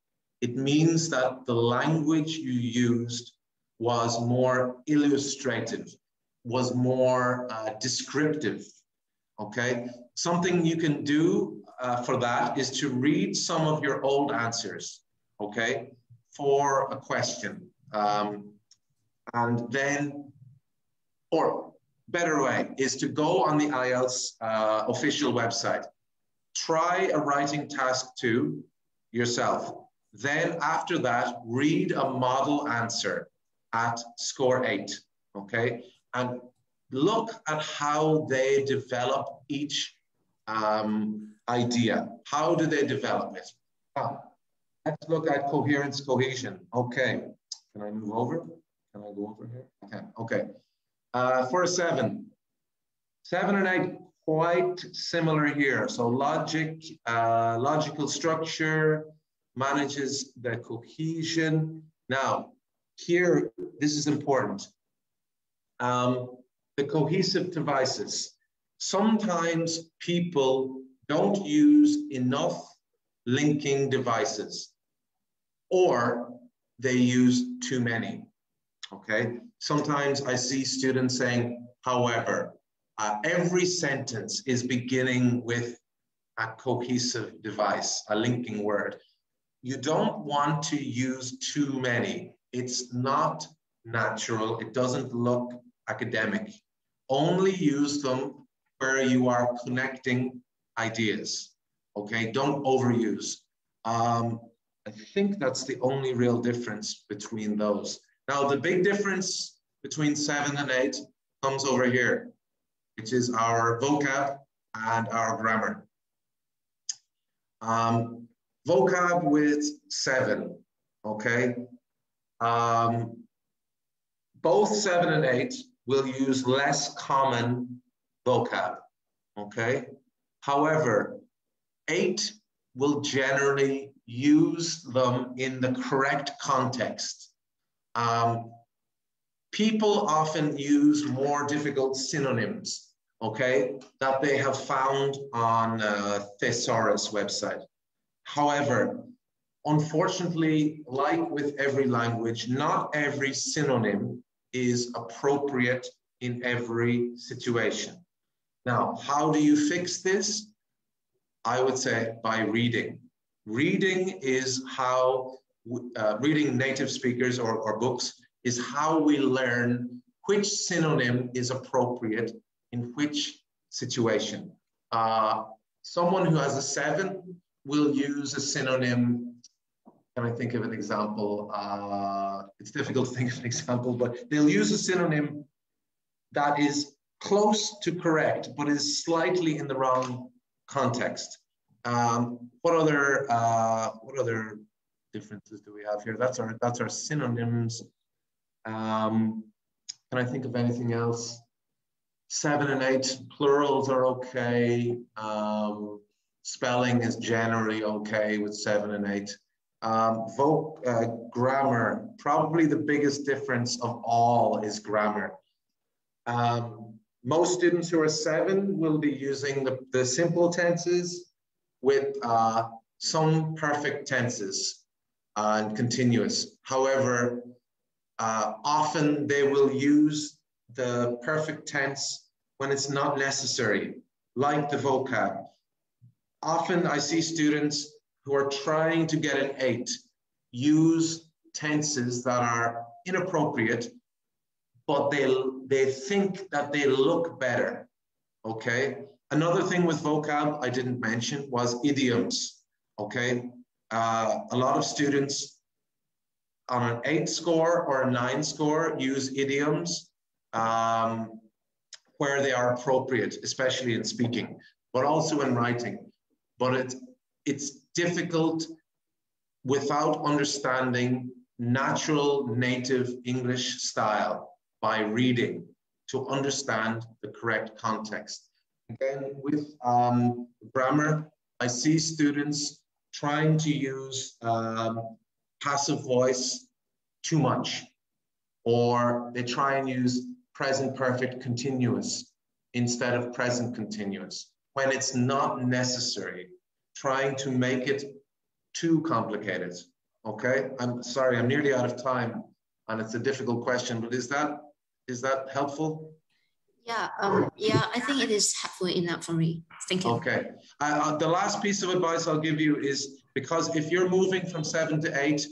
It means that the language you used was more illustrative, was more uh, descriptive, okay? Something you can do uh, for that is to read some of your old answers, okay, for a question. Um, and then, or better way is to go on the I E L T S uh, official website, try a writing task two yourself. Then after that, read a model answer at score eight, okay? And look at how they develop each um, idea. How do they develop it? Ah, let's look at coherence, cohesion, okay. Can I move over? Can I go over here? I can, okay. Uh, for a seven, seven and eight, quite similar here. So logic, uh, logical structure manages the cohesion. Now, here, this is important. Um, the cohesive devices. Sometimes people don't use enough linking devices, or they use too many, okay? Sometimes I see students saying, however, uh, every sentence is beginning with a cohesive device, a linking word. You don't want to use too many. It's not natural. It doesn't look academic. Only use them where you are connecting ideas, okay? Don't overuse. Um, I think that's the only real difference between those. Now, the big difference between seven and eight comes over here, which is our vocab and our grammar. Um, vocab with seven, okay? Um, both seven and eight will use less common vocab, okay? However, eight will generally use them in the correct context. Um, people often use more difficult synonyms, okay, that they have found on a thesaurus website. However, unfortunately, like with every language, not every synonym is appropriate in every situation. Now, how do you fix this? I would say by reading. Reading is how, uh, reading native speakers or, or books is how we learn which synonym is appropriate in which situation. Uh, someone who has a seven will use a synonym. Can I think of an example? Uh, it's difficult to think of an example, but they'll use a synonym that is close to correct, but is slightly in the wrong context. Um, what other uh, what other differences do we have here? That's our that's our synonyms. Um, can I think of anything else? Seven and eight plurals are okay. Um, spelling is generally okay with seven and eight. Um, voc uh, grammar, probably the biggest difference of all is grammar. Um, most students who are seven will be using the, the simple tenses with uh, some perfect tenses uh, and continuous. However, uh, often they will use the perfect tense when it's not necessary, like the vocab. Often I see students who are trying to get an eight use tenses that are inappropriate, but they, they think that they look better, okay? Another thing with vocab I didn't mention was idioms, okay? Uh, a lot of students on an eight score or a nine score use idioms um, where they are appropriate, especially in speaking, but also in writing. But it, it's difficult without understanding natural native English style by reading to understand the correct context. Again, with um, grammar, I see students trying to use um, passive voice too much, or they try and use present perfect continuous instead of present continuous when it's not necessary, trying to make it too complicated, okay? I'm sorry, I'm nearly out of time, and it's a difficult question, but is that is that helpful? Yeah, um, yeah, I think it is helpful enough for me. Thank you. Okay. Uh, the last piece of advice I'll give you is, because if you're moving from seven to eight,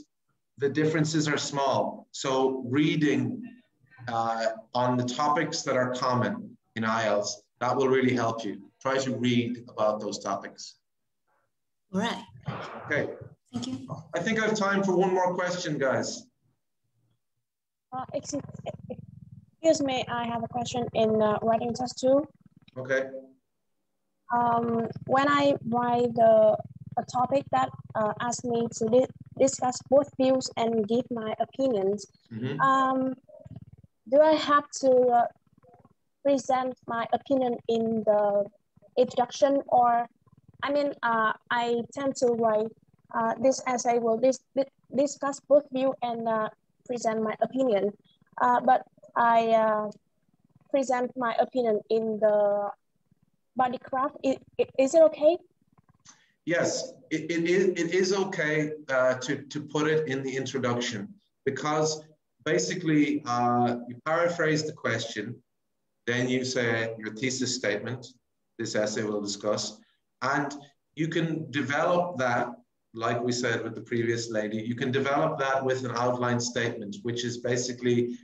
the differences are small. So reading uh, on the topics that are common in I E L T S, that will really help you. Try to read about those topics. All right. Okay. Thank you. I think I have time for one more question, guys. Uh, excuse, excuse me, I have a question in uh, writing test two. Okay. Um, when I write the, a topic that uh, asks me to di discuss both views and give my opinions, mm-hmm. um, do I have to uh, present my opinion in the introduction, or I mean, uh, I tend to write uh, this essay will dis discuss both view and uh, present my opinion, uh, but I uh, present my opinion in the body craft. Is, is it okay? Yes, it, it, is, it is okay uh, to, to put it in the introduction, because basically uh, you paraphrase the question, then you say your thesis statement, this essay will discuss, and you can develop that, like we said with the previous lady, you can develop that with an outline statement, which is basically,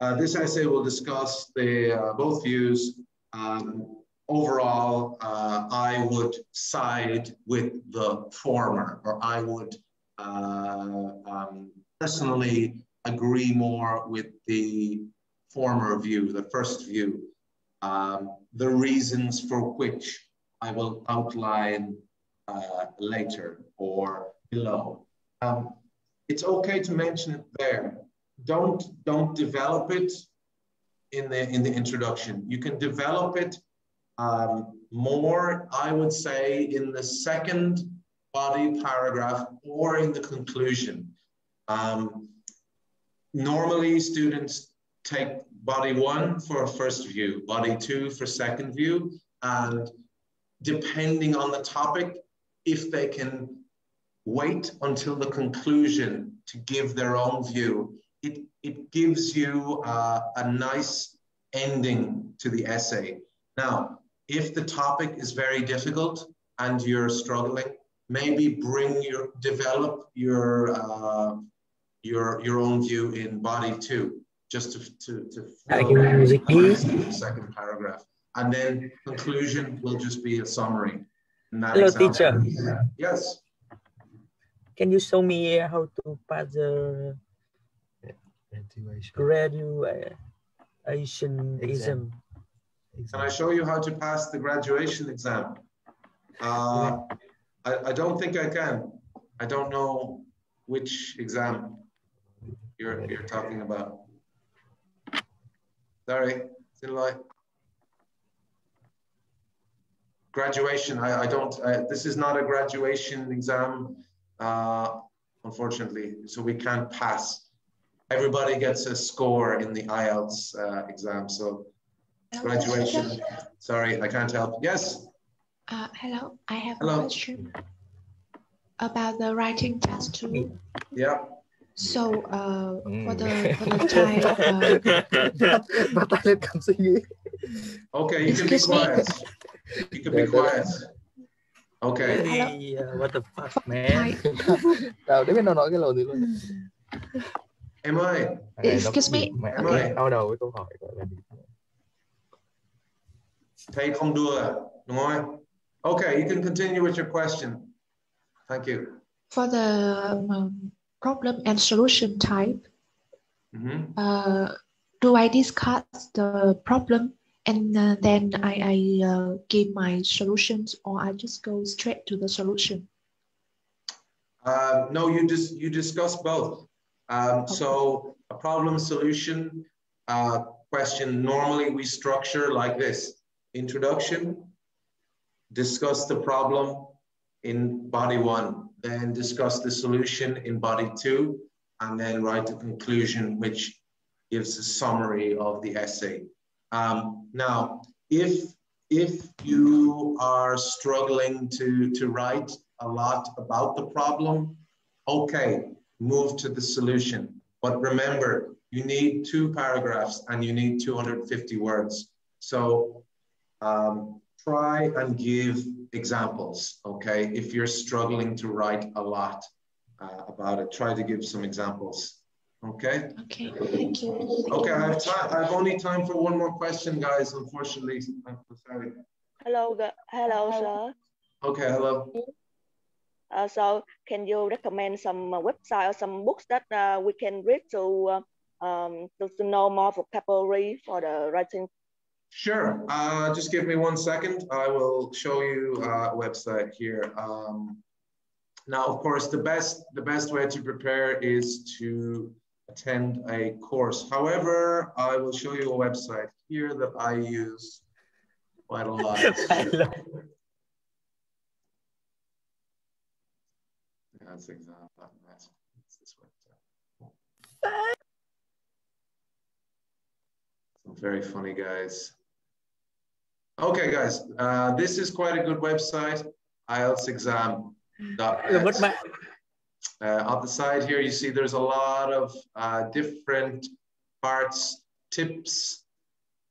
uh, this essay will discuss the uh, both views. Um, overall, uh, I would side with the former, or I would uh, um, personally agree more with the former view, the first view. Um, the reasons for which I will outline uh, later or below. Um, it's okay to mention it there. Don't don't develop it in the in the introduction. You can develop it um, more, I would say, in the second body paragraph or in the conclusion. Um, normally, students take body one for first view, body two for second view, and depending on the topic, if they can wait until the conclusion to give their own view, it, it gives you uh, a nice ending to the essay. Now, if the topic is very difficult and you're struggling, maybe bring your, develop your, uh, your, your own view in body two, just to, to, to fill the second paragraph. And then conclusion will just be a summary. Hello, teacher. Yes. Can you show me how to pass the graduation exam? Can I show you how to pass the graduation exam? Uh, I, I don't think I can. I don't know which exam you're, you're talking about. Sorry, still like graduation. I, I don't, I, this is not a graduation exam, uh, unfortunately, so we can't pass. Everybody gets a score in the I E L T S uh, exam, so graduation, sorry, I can't help. Yes? Uh, hello, I have hello. a question about the writing test too. Yeah. So, uh, for the, for the child, uh, okay, you can be quiet. You can be quiet. Okay. Hello? What the fuck, man? Am I? Excuse me. Am I? Thầy không đùa, đúng không? Okay, you can continue with your question. Thank you. For the um, problem and solution type, mm-hmm. uh, do I discuss the problem and uh, then I, I uh, give my solutions, or I just go straight to the solution? Uh, no, you just you discuss both. Um, okay. So a problem solution uh, question, normally we structure like this: introduction, discuss the problem in body one, then discuss the solution in body two, and then write the conclusion, which gives a summary of the essay. Um, now, if, if you are struggling to, to write a lot about the problem, okay, move to the solution. But remember, you need two paragraphs and you need two hundred fifty words. So um, try and give examples, okay? If you're struggling to write a lot uh, about it, try to give some examples. Okay. Okay. Thank you. Okay, I have time. I have only time for one more question, guys. Unfortunately, I'm sorry. Hello, hello, sir. Okay, hello. Uh, so, can you recommend some uh, website or some books that uh, we can read to uh, um, to, to know more vocabulary for the writing? Sure. Uh, just give me one second. I will show you uh, a website here. Um, now, of course, the best the best way to prepare is to attend a course. However, I will show you a website here that I use quite a lot. That's exactly that's this website. Some very funny guys. Okay, guys, uh, this is quite a good website. I E L T S exam dot net. Uh, on the side here, you see there's a lot of uh, different parts, tips,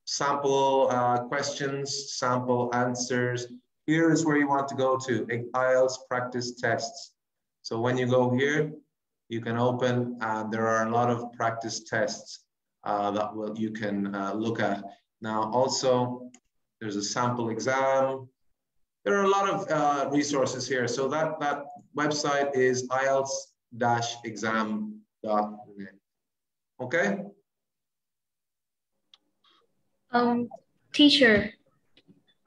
sample uh, questions, sample answers. Here is where you want to go to, I E L T S practice tests. So when you go here, you can open, and there are a lot of practice tests uh, that will, you can uh, look at. Now also, there's a sample exam. There are a lot of uh, resources here. So that, that website is I E L T S exam dot net. Okay? Um, teacher,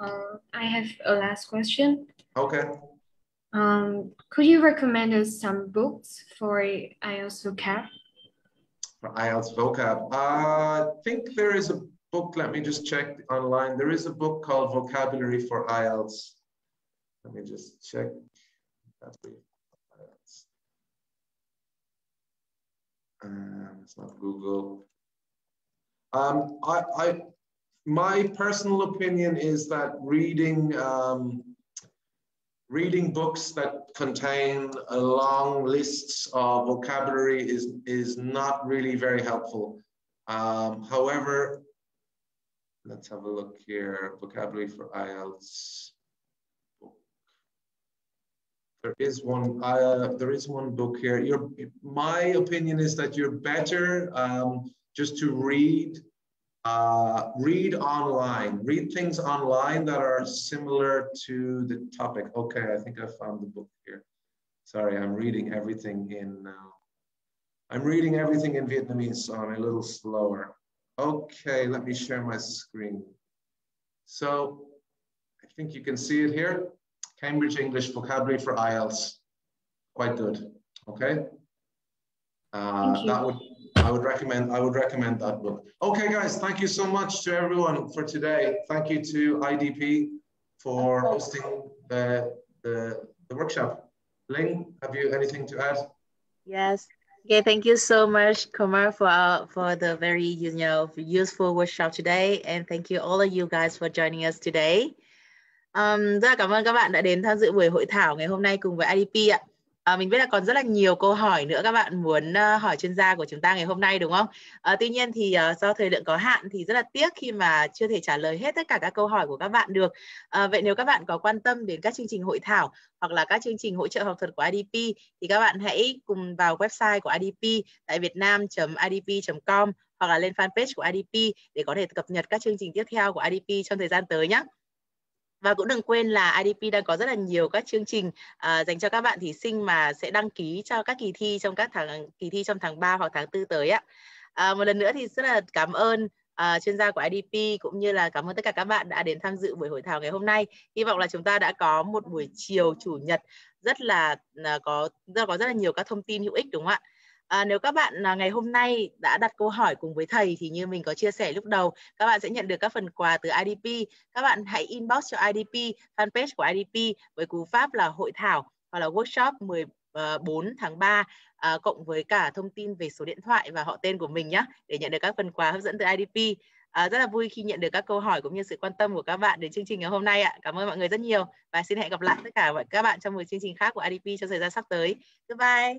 uh, I have a last question. Okay. Um, could you recommend us some books for I E L T S vocab? For I E L T S vocab? Uh, I think there is a book, let me just check online. There is a book called Vocabulary for I E L T S. Let me just check. Um, it's not Google. Um, I, I, my personal opinion is that reading, um, reading books that contain a long lists of vocabulary is, is not really very helpful. Um, however, let's have a look here. Vocabulary for I E L T S. There is one. Uh, there is one book here. Your, my opinion is that you're better um, just to read Uh, read online, read things online that are similar to the topic. Okay, I think I found the book here. Sorry, I'm reading everything in, uh, I'm reading everything in Vietnamese, so I'm a little slower. Okay, let me share my screen. So I think you can see it here. Cambridge English vocabulary for I E L T S. Quite good, okay? Uh, that would, I would recommend, I would recommend that book. Okay guys, thank you so much to everyone for today. Thank you to I D P for hosting the, the, the workshop. Ling, have you anything to add? Yes. Okay, thank you so much, Kumar, for our, for the very you know useful workshop today, and thank you all of you guys for joining us today. Um, rất là cảm ơn các bạn đã đến tham dự buổi hội thảo ngày hôm nay cùng với I D P ạ. À, mình biết là còn rất là nhiều câu hỏi nữa các bạn muốn uh, hỏi chuyên gia của chúng ta ngày hôm nay đúng không? À, tuy nhiên thì uh, do thời lượng có hạn thì rất là tiếc khi mà chưa thể trả lời hết tất cả các câu hỏi của các bạn được. À, vậy nếu các bạn có quan tâm đến các chương trình hội thảo hoặc là các chương trình hỗ trợ học thuật của I D P thì các bạn hãy cùng vào website của I D P tại vietnam chấm I D P chấm com hoặc là lên fanpage của I D P để có thể cập nhật các chương trình tiếp theo của I D P trong thời gian tới nhé. Và cũng đừng quên là I D P đang có rất là nhiều các chương trình uh, dành cho các bạn thí sinh mà sẽ đăng ký cho các kỳ thi trong các tháng kỳ thi trong tháng ba hoặc tháng tư tới ạ. Uh, một lần nữa thì rất là cảm ơn uh, chuyên gia của I D P cũng như là cảm ơn tất cả các bạn đã đến tham dự buổi hội thảo ngày hôm nay. Hy vọng là chúng ta đã có một buổi chiều chủ nhật rất là uh, có rất là có rất là nhiều các thông tin hữu ích đúng không ạ? À, nếu các bạn à, ngày hôm nay đã đặt câu hỏi cùng với thầy thì như mình có chia sẻ lúc đầu, các bạn sẽ nhận được các phần quà từ I D P. Các bạn hãy inbox cho I D P, fanpage của I D P với cú pháp là hội thảo hoặc là workshop mười bốn tháng ba à, cộng với cả thông tin về số điện thoại và họ tên của mình nhé, để nhận được các phần quà hấp dẫn từ I D P. À, rất là vui khi nhận được các câu hỏi cũng như sự quan tâm của các bạn đến chương trình ngày hôm nay ạ. Cảm ơn mọi người rất nhiều và xin hẹn gặp lại tất cả các bạn trong một chương trình khác của I D P trong thời gian sắp tới. Goodbye!